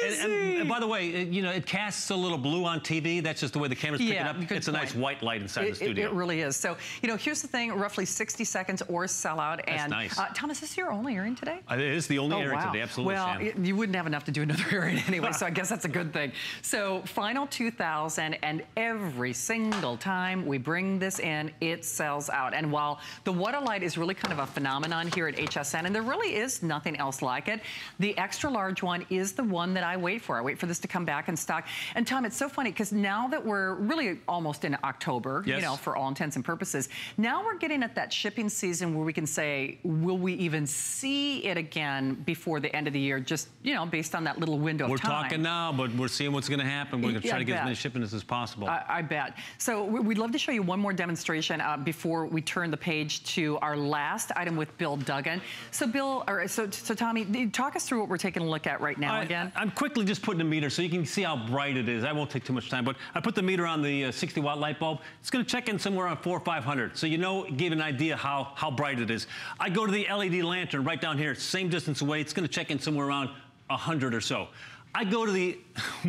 And by the way, you know, it casts a little blue on TV. That's just the way the camera's picking up. It's a nice white light inside the studio. It really is. So, you know, here's the thing. Roughly 60 seconds or sell out. That's nice. Tom, is this your only airing today? It is the only airing today. Absolutely. Well, you wouldn't have enough to do another airing anyway, so I guess that's a good thing. So, final 2,000, and every single time we bring this in, it sells out. And while the What-A-Light is really kind of a phenomenon here at HSN, and there really is nothing else like it, the extra large one is the one that I wait for. I wait for this to come back in stock. And Tom, it's so funny, because now that we're really almost in October, you know, for all intents and purposes, now we're getting at that shipping season where we can say, will we even see it again before the end of the year? Just, you know, based on that little window of time. We're talking now, but we're seeing what's going to happen. We're going to try to get as many shipments as possible. I bet. So we'd love to show you one more demonstration before we turn the page to our last item with Bill Duggan. So Bill, so Tommy, talk us through what we're taking a look at right now again. I'm quickly just putting a meter so you can see how bright it is. I won't take too much time, but I put the meter on the 60-watt light bulb. It's going to check in somewhere around 400 or 500. So, you know, it gave an idea how bright it is. I go to the LED lantern right down here, same distance away. It's going to check in somewhere around 100 or so. I go to the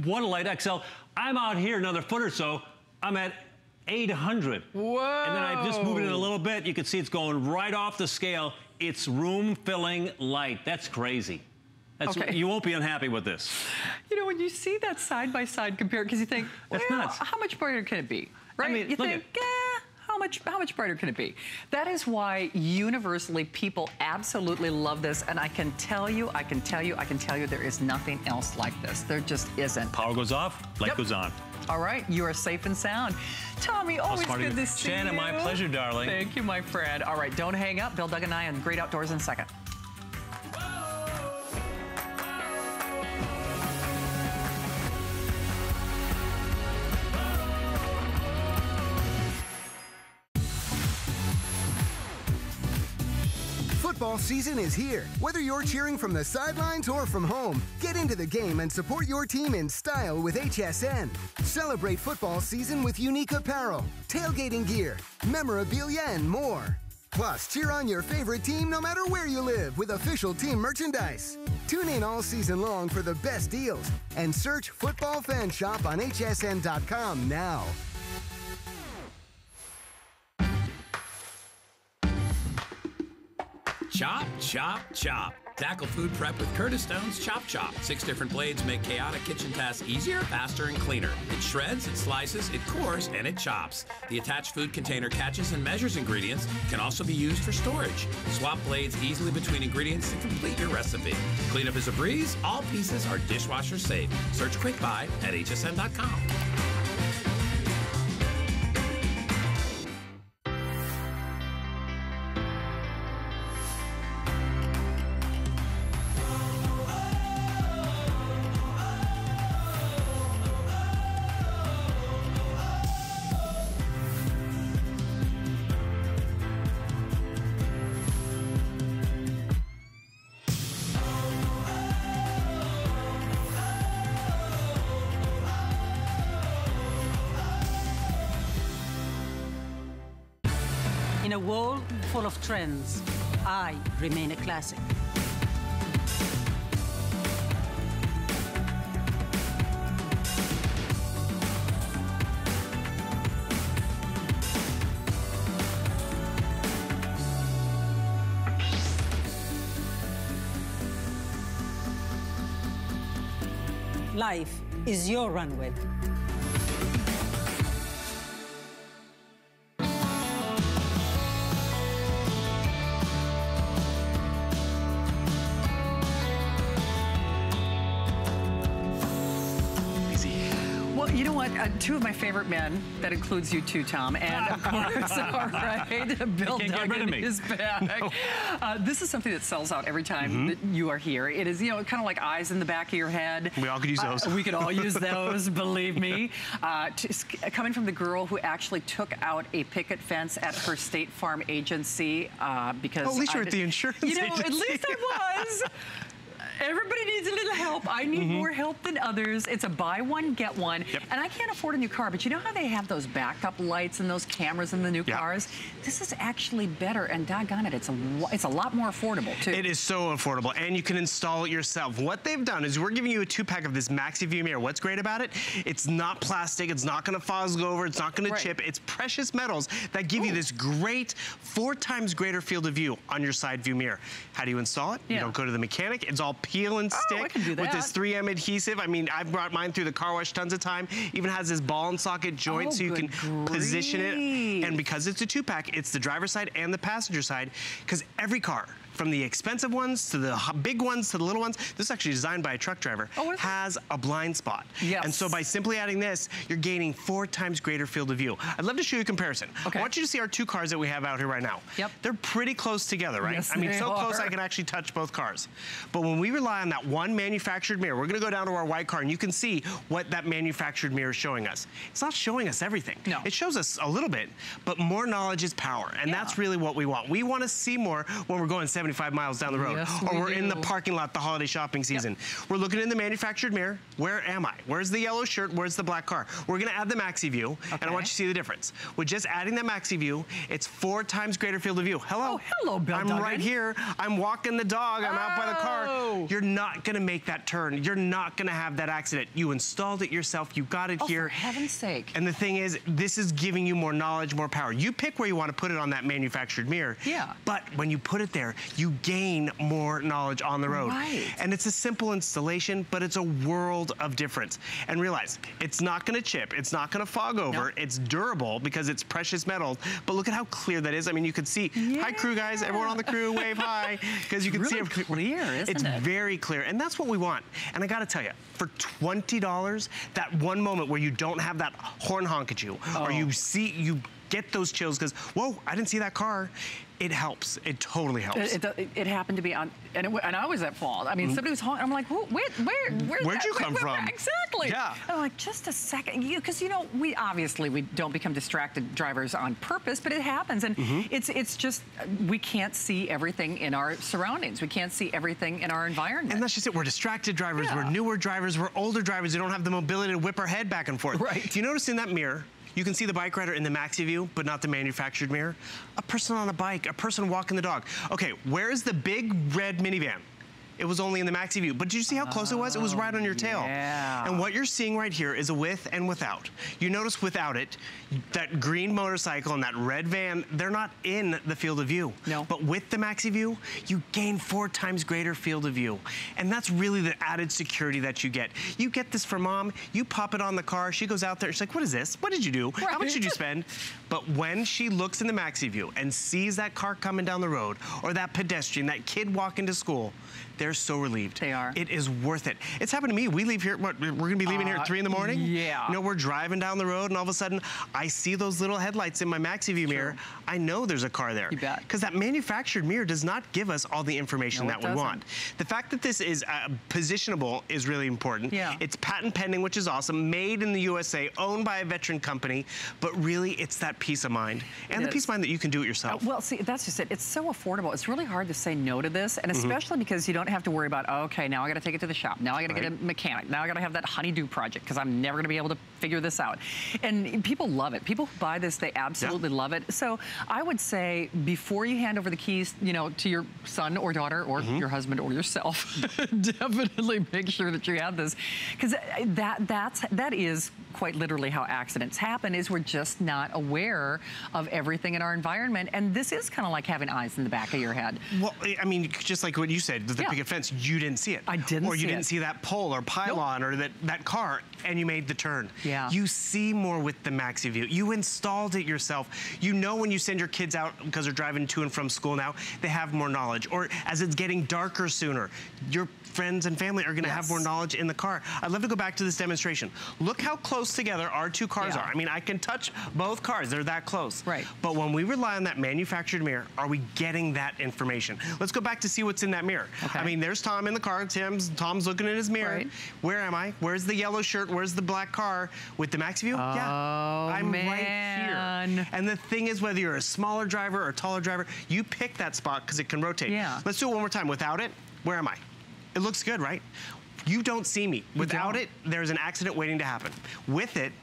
What-A-Light XL. I'm out here another foot or so. I'm at 800. Whoa! And then I just moved it in a little bit. You can see it's going right off the scale. It's room-filling light. That's crazy. You won't be unhappy with this. You know, when you see that side-by-side compared, because you think, well, how much brighter can it be? Right? I mean, you think, how much brighter can it be? That is why universally people absolutely love this, and I can tell you there is nothing else like this. There just isn't. Power goes off, light goes on. All right, you are safe and sound. Tommy, always good to see you. Shannon, my pleasure, darling. Thank you, my friend. All right, don't hang up. Bill Duggan and I on Great Outdoors in a second. Football season is here. Whether you're cheering from the sidelines or from home, get into the game and support your team in style with HSN. Celebrate football season with unique apparel, tailgating gear, memorabilia, and more. Plus, cheer on your favorite team no matter where you live with official team merchandise. Tune in all season long for the best deals and search Football Fan Shop on hsn.com now. Chop, chop, chop. Tackle food prep with Curtis Stone's Chop Chop. 6 different blades make chaotic kitchen tasks easier, faster, and cleaner. It shreds, it slices, it cores, and it chops. The attached food container catches and measures ingredients, can also be used for storage. Swap blades easily between ingredients to complete your recipe. Cleanup is a breeze. All pieces are dishwasher safe. Search Quick Buy at hsn.com. In a world full of trends, I remain a classic. Life is your runway. Two of my favorite men, that includes you too, Tom, and of course, all right, Bill Duggan is back. No. This is something that sells out every time that you are here. It is, you know, kind of like eyes in the back of your head. We all could use those. We could all use those, believe me. Coming from the girl who actually took out a picket fence at her State Farm agency because... Oh, at least you were at the insurance agency. At least I was. Everybody needs a little help. I need more help than others. It's a buy one, get one. Yep. And I can't afford a new car, but you know how they have those backup lights and those cameras in the new cars? This is actually better, and doggone it, it's a lot more affordable, too. It is so affordable, and you can install it yourself. What they've done is we're giving you a 2-pack of this MaxiView mirror. What's great about it? It's not plastic. It's not going to fuzz over. It's not going to chip. It's precious metals that give you this great 4 times greater field of view on your side view mirror. How do you install it? You don't go to the mechanic. It's all peel and stick with this 3M adhesive. I mean, I've brought mine through the car wash tons of time. Even has this ball and socket joint so you can position it. And because it's a 2-pack, it's the driver's side and the passenger side, because every car, from the expensive ones to the big ones to the little ones, this is actually designed by a truck driver, has a blind spot. Yes. And so by simply adding this, you're gaining 4 times greater field of view. I'd love to show you a comparison. Okay. I want you to see our 2 cars that we have out here right now. Yep. They're pretty close together, right? Yes, I mean, so close I can actually touch both cars. But when we rely on that one manufactured mirror, we're gonna go down to our white car and you can see what that manufactured mirror is showing us. It's not showing us everything. No. It shows us a little bit, but more knowledge is power. And that's really what we want. We wanna see more when we're going 75 miles down the road, or we're in the parking lot the holiday shopping season. We're looking in the manufactured mirror. Where am I? Where's the yellow shirt? Where's the black car? We're gonna add the MaxiView, and I want you to see the difference. With just adding the MaxiView, it's 4 times greater field of view. Hello. Oh, hello, Bill Duggan. I'm right here. I'm walking the dog. I'm out by the car. You're not gonna make that turn. You're not gonna have that accident. You installed it yourself. You got it here. For heaven's sake. And the thing is, this is giving you more knowledge, more power. You pick where you want to put it on that manufactured mirror. Yeah. But when you put it there, you gain more knowledge on the road. Right. And it's a simple installation, but it's a world of difference. And realize, it's not gonna chip, it's not gonna fog over, it's durable because it's precious metals, but look at how clear that is. I mean, you can see, hi crew guys, everyone on the crew, wave hi, because you can really see it. Clear, isn't it? It's very clear, and that's what we want. And I gotta tell you, for $20, that one moment where you don't have that horn honk at you, or you see, you get those chills because, whoa, I didn't see that car. It helps. It totally helps. It happened to be on, and I was at fault. I mean, somebody was honking. I'm like, where'd you come from? Exactly. Yeah. And I'm like, just a second, because you know, we obviously don't become distracted drivers on purpose, but it happens, and it's just we can't see everything in our surroundings. We can't see everything in our environment. And that's just it. We're distracted drivers. Yeah. We're newer drivers. We're older drivers who don't have the mobility to whip our head back and forth. Right. Do you notice in that mirror? You can see the bike rider in the MaxiView, but not the manufactured mirror. A person on a bike, a person walking the dog. Okay, where is the big red minivan? It was only in the MaxiView. But did you see how close it was? It was right on your tail. Yeah. And what you're seeing right here is a with and without. You notice without it, that green motorcycle and that red van, they're not in the field of view. No. But with the MaxiView, you gain 4 times greater field of view. And that's really the added security that you get. You get this for mom, you pop it on the car, she goes out there, she's like, what is this? What did you do? Right. How much did you spend? But when she looks in the MaxiView and sees that car coming down the road, or that pedestrian, that kid walking to school, they're so relieved. They are. It is worth it. It's happened to me. We leave here, what, we're gonna be leaving here at 3 in the morning? Yeah. You know, we're driving down the road and all of a sudden, I see those little headlights in my MaxiView mirror. I know there's a car there. You bet. Because that manufactured mirror does not give us all the information that we want. The fact that this is positionable is really important. Yeah. It's patent pending, which is awesome. Made in the USA, owned by a veteran company, but really it's that peace of mind. And the peace of mind that you can do it yourself. Well, see, that's just it. It's so affordable. It's really hard to say no to this, and especially because you don't have to worry about, oh, okay, now I gotta take it to the shop, now I gotta get a mechanic, now I gotta have that honey-do project because I'm never gonna be able to figure this out. And people love it. People who buy this, they absolutely love it. So I would say before you hand over the keys, you know, to your son or daughter or your husband or yourself, definitely make sure that you have this, because that is quite literally how accidents happen. Is we're just not aware of everything in our environment, and this is kind of like having eyes in the back of your head. Well, I mean, just like what you said, the picket fence, you didn't see it. I didn't see it. Or you didn't see that pole or pylon or that car, and you made the turn. Yeah. You see more with the MaxiView. You installed it yourself. You know when you send your kids out because they're driving to and from school now, they have more knowledge. Or as it's getting darker sooner, your friends and family are gonna have more knowledge in the car. I'd love to go back to this demonstration. Look how close together our two cars are. I mean, I can touch both cars, they're that close. Right. But when we rely on that manufactured mirror, are we getting that information? Let's go back to see what's in that mirror. Okay. I mean, there's Tom in the car, Tom's looking at his mirror. Right. Where am I? Where's the yellow shirt? Where's the black car? With the MaxiView, I'm right here. And the thing is, whether you're a smaller driver or a taller driver, you pick that spot because it can rotate. Yeah. Let's do it one more time. Without it, where am I? It looks good, right? You don't see me. Without it, there's an accident waiting to happen. With it,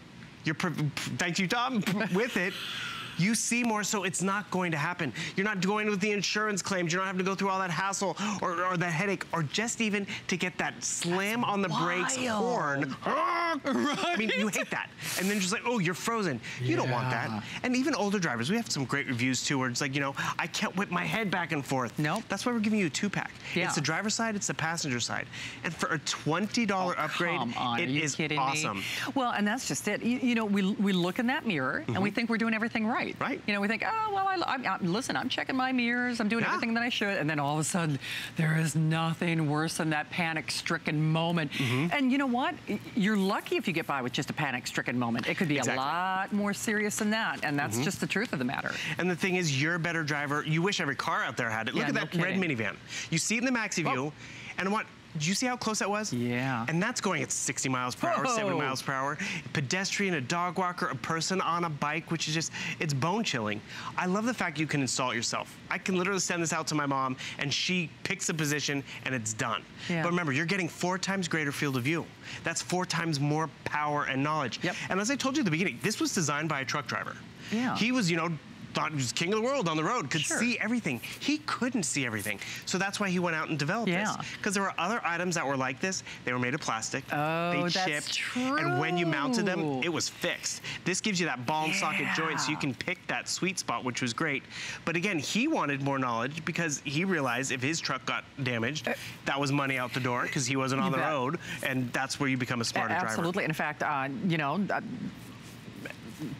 you're, thank you, Tom, with it, you see more, so it's not going to happen. You're not going with the insurance claims. You don't have to go through all that hassle or that headache, or just even to get that slam on the brakes horn. Right? I mean, you hate that. And then just like, oh, you're frozen. You don't want that. And even older drivers, we have some great reviews too, where it's like, you know, I can't whip my head back and forth. Nope. That's why we're giving you a 2-pack. Yeah. It's the driver's side, it's the passenger side. And for a $20 upgrade, it is awesome. Well, and that's just it. You know, we look in that mirror and we think we're doing everything right. Right. You know, we think, oh, well, listen, I'm checking my mirrors, I'm doing everything that I should, and then all of a sudden, there is nothing worse than that panic-stricken moment. And you know what? You're lucky if you get by with just a panic-stricken moment. It could be a lot more serious than that, and that's just the truth of the matter. And the thing is, you're a better driver. You wish every car out there had it. Look at that red minivan. You see it in the MaxiView, and what? Did you see how close that was? Yeah. And that's going at 60 miles per hour, 70 miles per hour. A pedestrian, a dog walker, a person on a bike, which is just, it's bone chilling. I love the fact you can install it yourself. I can literally send this out to my mom and she picks a position and it's done. Yeah. But remember, you're getting 4 times greater field of view. That's 4 times more power and knowledge. Yep. And as I told you at the beginning, this was designed by a truck driver. Yeah. He was, you know, thought he was king of the world on the road, could see everything. He couldn't see everything. So that's why he went out and developed this. Because there were other items that were like this. They were made of plastic. Oh, they chipped. That's true. And when you mounted them, it was fixed. This gives you that ball and socket joint so you can pick that sweet spot, which was great. But again, he wanted more knowledge because he realized if his truck got damaged, that was money out the door because he wasn't on the road. And that's where you become a smarter driver. Absolutely. In fact, you know,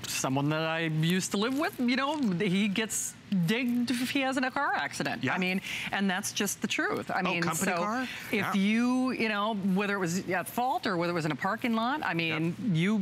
someone that I used to live with, you know, he gets dinged if he has a car accident. Yeah. I mean, and that's just the truth. I mean, company car? If you know, whether it was at fault or whether it was in a parking lot, I mean, you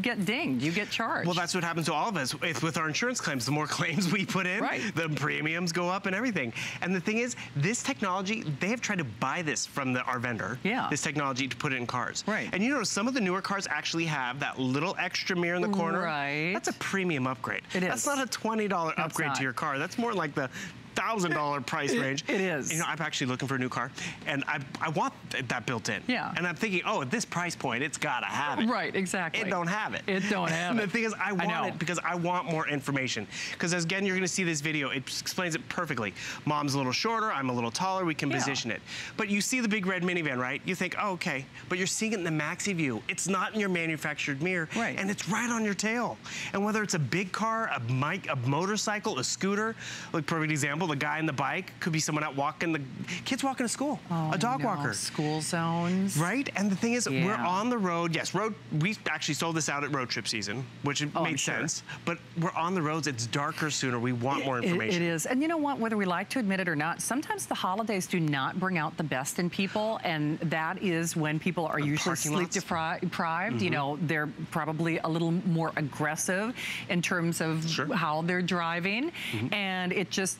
get dinged, you get charged. Well, that's what happens to all of us with our insurance claims. The more claims we put in, the premiums go up and everything. And the thing is, this technology, they have tried to buy this from our vendor, this technology to put it in cars. Right. And you notice some of the newer cars actually have that little extra mirror in the corner. Right. That's a premium upgrade. It is. That's not a $20 upgrade to your car. That's more like the $1,000 price range. It is. You know, I'm actually looking for a new car, and I want that built in. Yeah. And I'm thinking, oh, at this price point, it's gotta have it. Right, exactly. It don't have it. It don't have it. And the thing is, I want it because I want more information. Because again, you're gonna see this video, it explains it perfectly. Mom's a little shorter, I'm a little taller, we can position it. But you see the big red minivan, right? You think, oh, okay. But you're seeing it in the MaxiView. It's not in your manufactured mirror. Right. And it's right on your tail. And whether it's a big car, a motorcycle, a scooter, like perfect example, the guy in the bike, could be someone out walking, the kids walking to school, a dog walker. School zones. Right? And the thing is, we're on the road. Yes, we actually sold this out at road trip season, which made sense. But we're on the roads, it's darker sooner, we want more information. It is, and you know what, whether we like to admit it or not, sometimes the holidays do not bring out the best in people, and that is when people are usually sleep deprived, you know, they're probably a little more aggressive in terms of how they're driving, and it just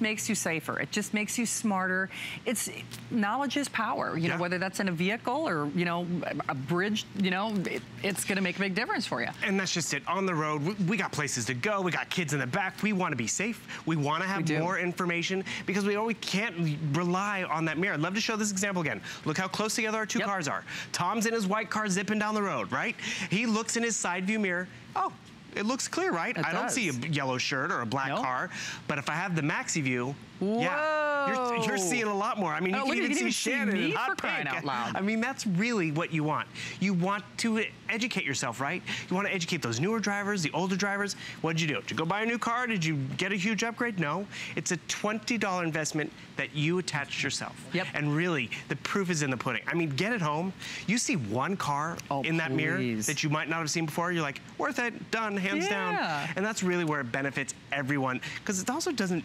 makes you safer, it just makes you smarter. It's, knowledge is power, you know, whether that's in a vehicle or, you know, a bridge, you know, it's gonna make a big difference for you. And that's just it, on the road, we got places to go, we got kids in the back, we wanna be safe, we wanna have more information, because we always can't rely on that mirror. I'd love to show this example again. Look how close together our two cars are. Tom's in his white car zipping down the road, right? He looks in his side view mirror, oh, it looks clear, right? I don't see a yellow shirt or a black car, but if I have the MaxiView, you're seeing a lot more. I mean, you can even see Shannon in hot pink. I mean, that's really what you want. You want to educate yourself, right? You want to educate those newer drivers, the older drivers. What did you do? Did you go buy a new car? Did you get a huge upgrade? No. It's a $20 investment that you attached yourself. Yep. And really, the proof is in the pudding. I mean, get it home. You see one car in that mirror that you might not have seen before. You're like, worth it, done, hands down. And that's really where it benefits everyone. Because it also doesn't,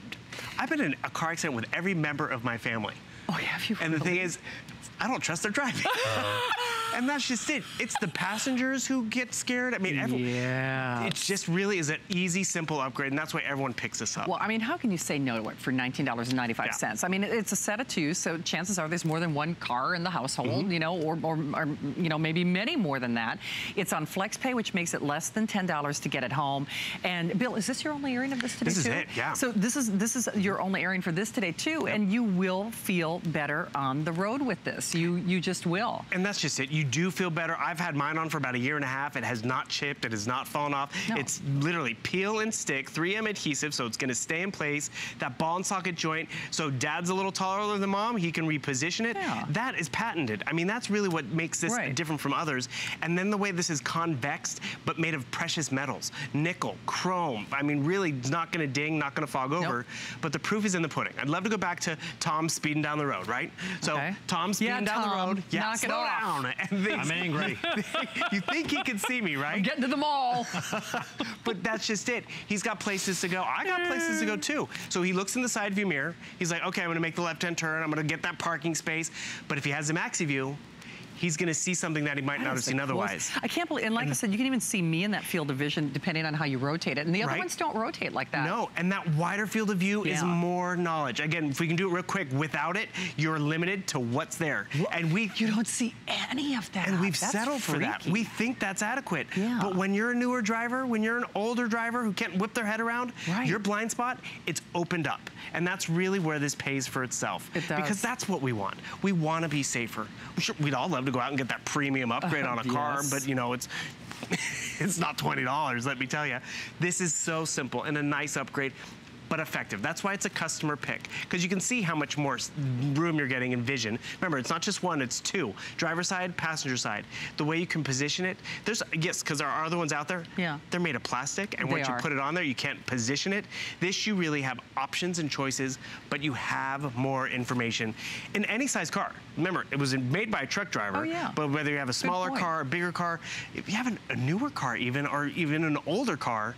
I've been in a car accident with every member of my family. Oh, yeah, have you really? And the thing is, I don't trust their driving. And that's just it. It's the passengers who get scared. I mean, everyone. Yeah. It just really is an easy, simple upgrade, and that's why everyone picks this up. Well, I mean, how can you say no to it for $19.95? Yeah. I mean, it's a set of two, so chances are there's more than one car in the household, you know, or you know, maybe many more than that. It's on FlexPay, which makes it less than $10 to get it home. And Bill, is this your only airing of this today? This is it, yeah. So this is your only airing for this today too, and you will feel better on the road with this. You just will. And that's just it. You do feel better. I've had mine on for about a year and a half. It has not chipped. It has not fallen off. No. It's literally peel and stick, 3M adhesive, so it's going to stay in place. That ball and socket joint, so dad's a little taller than mom, he can reposition it. Yeah. That is patented. I mean, that's really what makes this different from others. And then the way this is convexed, but made of precious metals, nickel, chrome. I mean, really, it's not going to ding, not going to fog over. But the proof is in the pudding. I'd love to go back to Tom speeding down the road, right? So Tom speeding down the road. Yeah, knock it off. Down. I'm angry. You think he can see me, right? I'm getting to the mall. But that's just it. He's got places to go. I got places to go too. So he looks in the side view mirror. He's like, okay, I'm gonna make the left-hand turn. I'm gonna get that parking space. But if he has the MaxiView, he's gonna see something that he might not have seen otherwise. I can't believe, and like I said, you can even see me in that field of vision depending on how you rotate it. And the other ones don't rotate like that. No, and that wider field of view is more knowledge. Again, if we can do it real quick, without it, you're limited to what's there. And you don't see any of that. And we've settled for that. We think that's adequate. Yeah. But when you're a newer driver, when you're an older driver who can't whip their head around, your blind spot, it's opened up. And that's really where this pays for itself. It does. Because that's what we want. We wanna be safer. We'd all love to go out and get that premium upgrade on a car, but you know, it's not $20, let me tell you. This is so simple and a nice upgrade, but effective. That's why it's a customer pick, because you can see how much more room you're getting in vision. Remember, it's not just one, it's two. Driver side, passenger side. The way you can position it, there's, yes, because there are other ones out there, they're made of plastic, and once you put it on there, you can't position it. This, you really have options and choices, but you have more information in any size car. Remember, it was made by a truck driver, but whether you have a smaller car, a bigger car, if you have a newer car even, or even an older car,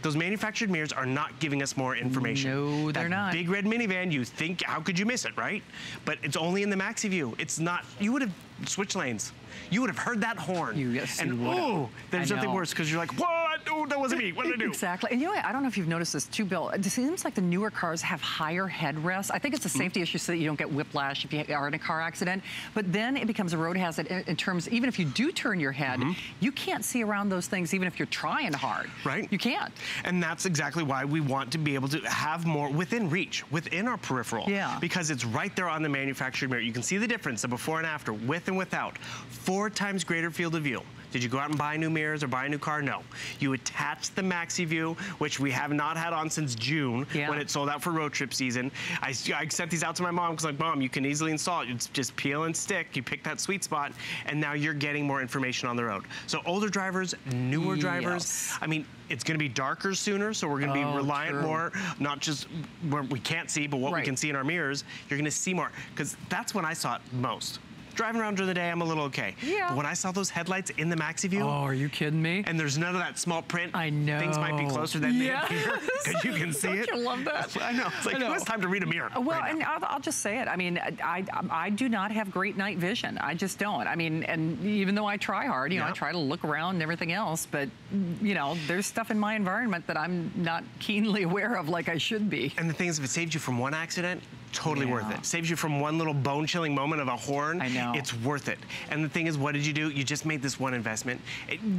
those manufactured mirrors are not giving us more information. No, they're not. That big red minivan, you think, how could you miss it, right? But it's only in the MaxiView. It's not, you would have switch lanes. You would have heard that horn. Yes, and oh, there's nothing worse because you're like, what? Oh, that wasn't me. What did I do? Exactly. And you know what? I don't know if you've noticed this too, Bill. It seems like the newer cars have higher headrests. I think it's a safety issue so that you don't get whiplash if you are in a car accident. But then it becomes a road hazard in terms, even if you do turn your head, you can't see around those things even if you're trying hard. Right. You can't. And that's exactly why we want to be able to have more within reach, within our peripheral. Yeah. Because it's right there on the manufacturer mirror. You can see the difference of before and after, with and without. 4 times greater field of view. Did you go out and buy new mirrors or buy a new car? No. You attach the MaxiView, which we have not had on since June when it sold out for road trip season. I sent these out to my mom because, like, Mom, you can easily install it. It's just peel and stick. You pick that sweet spot, and now you're getting more information on the road. So older drivers, newer drivers. I mean, it's going to be darker sooner, so we're going to be reliant more, not just where we can't see, but what we can see in our mirrors. You're going to see more because that's when I saw it most. Driving around during the day, I'm a little okay. Yeah. But when I saw those headlights in the MaxiView. Oh, are you kidding me? And there's none of that small print. I know. Things might be closer than they appear because you can see it. Don't you love that? I know. It's like, who has time to read a mirror? Well, right, and I'll just say it. I mean, I do not have great night vision. I just don't. I mean, and even though I try hard, you know, I try to look around and everything else, but, you know, there's stuff in my environment that I'm not keenly aware of like I should be. And the thing is, if it saved you from one accident, totally worth it. Saves you from one little bone-chilling moment of a horn. I know. It's worth it. And the thing is, what did you do? You just made this one investment.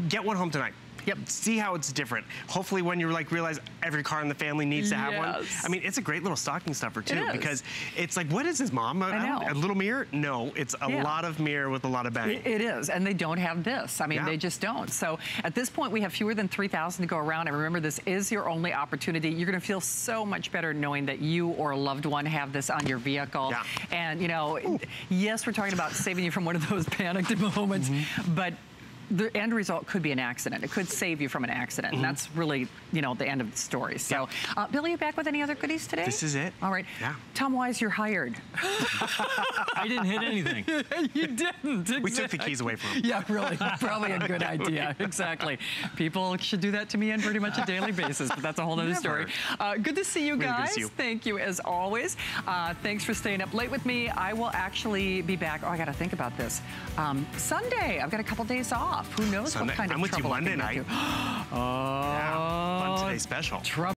Get one home tonight. Yep. See how it's different. Hopefully when you like realize every car in the family needs to have one. I mean, it's a great little stocking stuffer too, because it's like, what is this, Mom? I know. A little mirror? No, it's a lot of mirror with a lot of bang. It is, and they don't have this. I mean, they just don't. So at this point, we have fewer than 3,000 to go around. And remember, this is your only opportunity. You're gonna feel so much better knowing that you or a loved one have this on your vehicle. Yeah. And you know, yes, we're talking about saving you from one of those panicked moments, but the end result could be an accident. It could save you from an accident. And that's really, you know, the end of the story. So, Bill, are you back with any other goodies today? This is it. All right. Yeah. Tom Wise, you're hired. I didn't hit anything. You didn't. Exactly. We took the keys away from him. Yeah, really. Probably a good idea. Exactly. People should do that to me on pretty much a daily basis, but that's a whole other story. Good to see you guys. Really good to see you. Thank you, as always. Thanks for staying up late with me. I will actually be back. Oh, I got to think about this. Sunday. I've got a couple days off. Who knows what kind of trouble I'm with you Monday night. Oh, yeah. Fun Today special.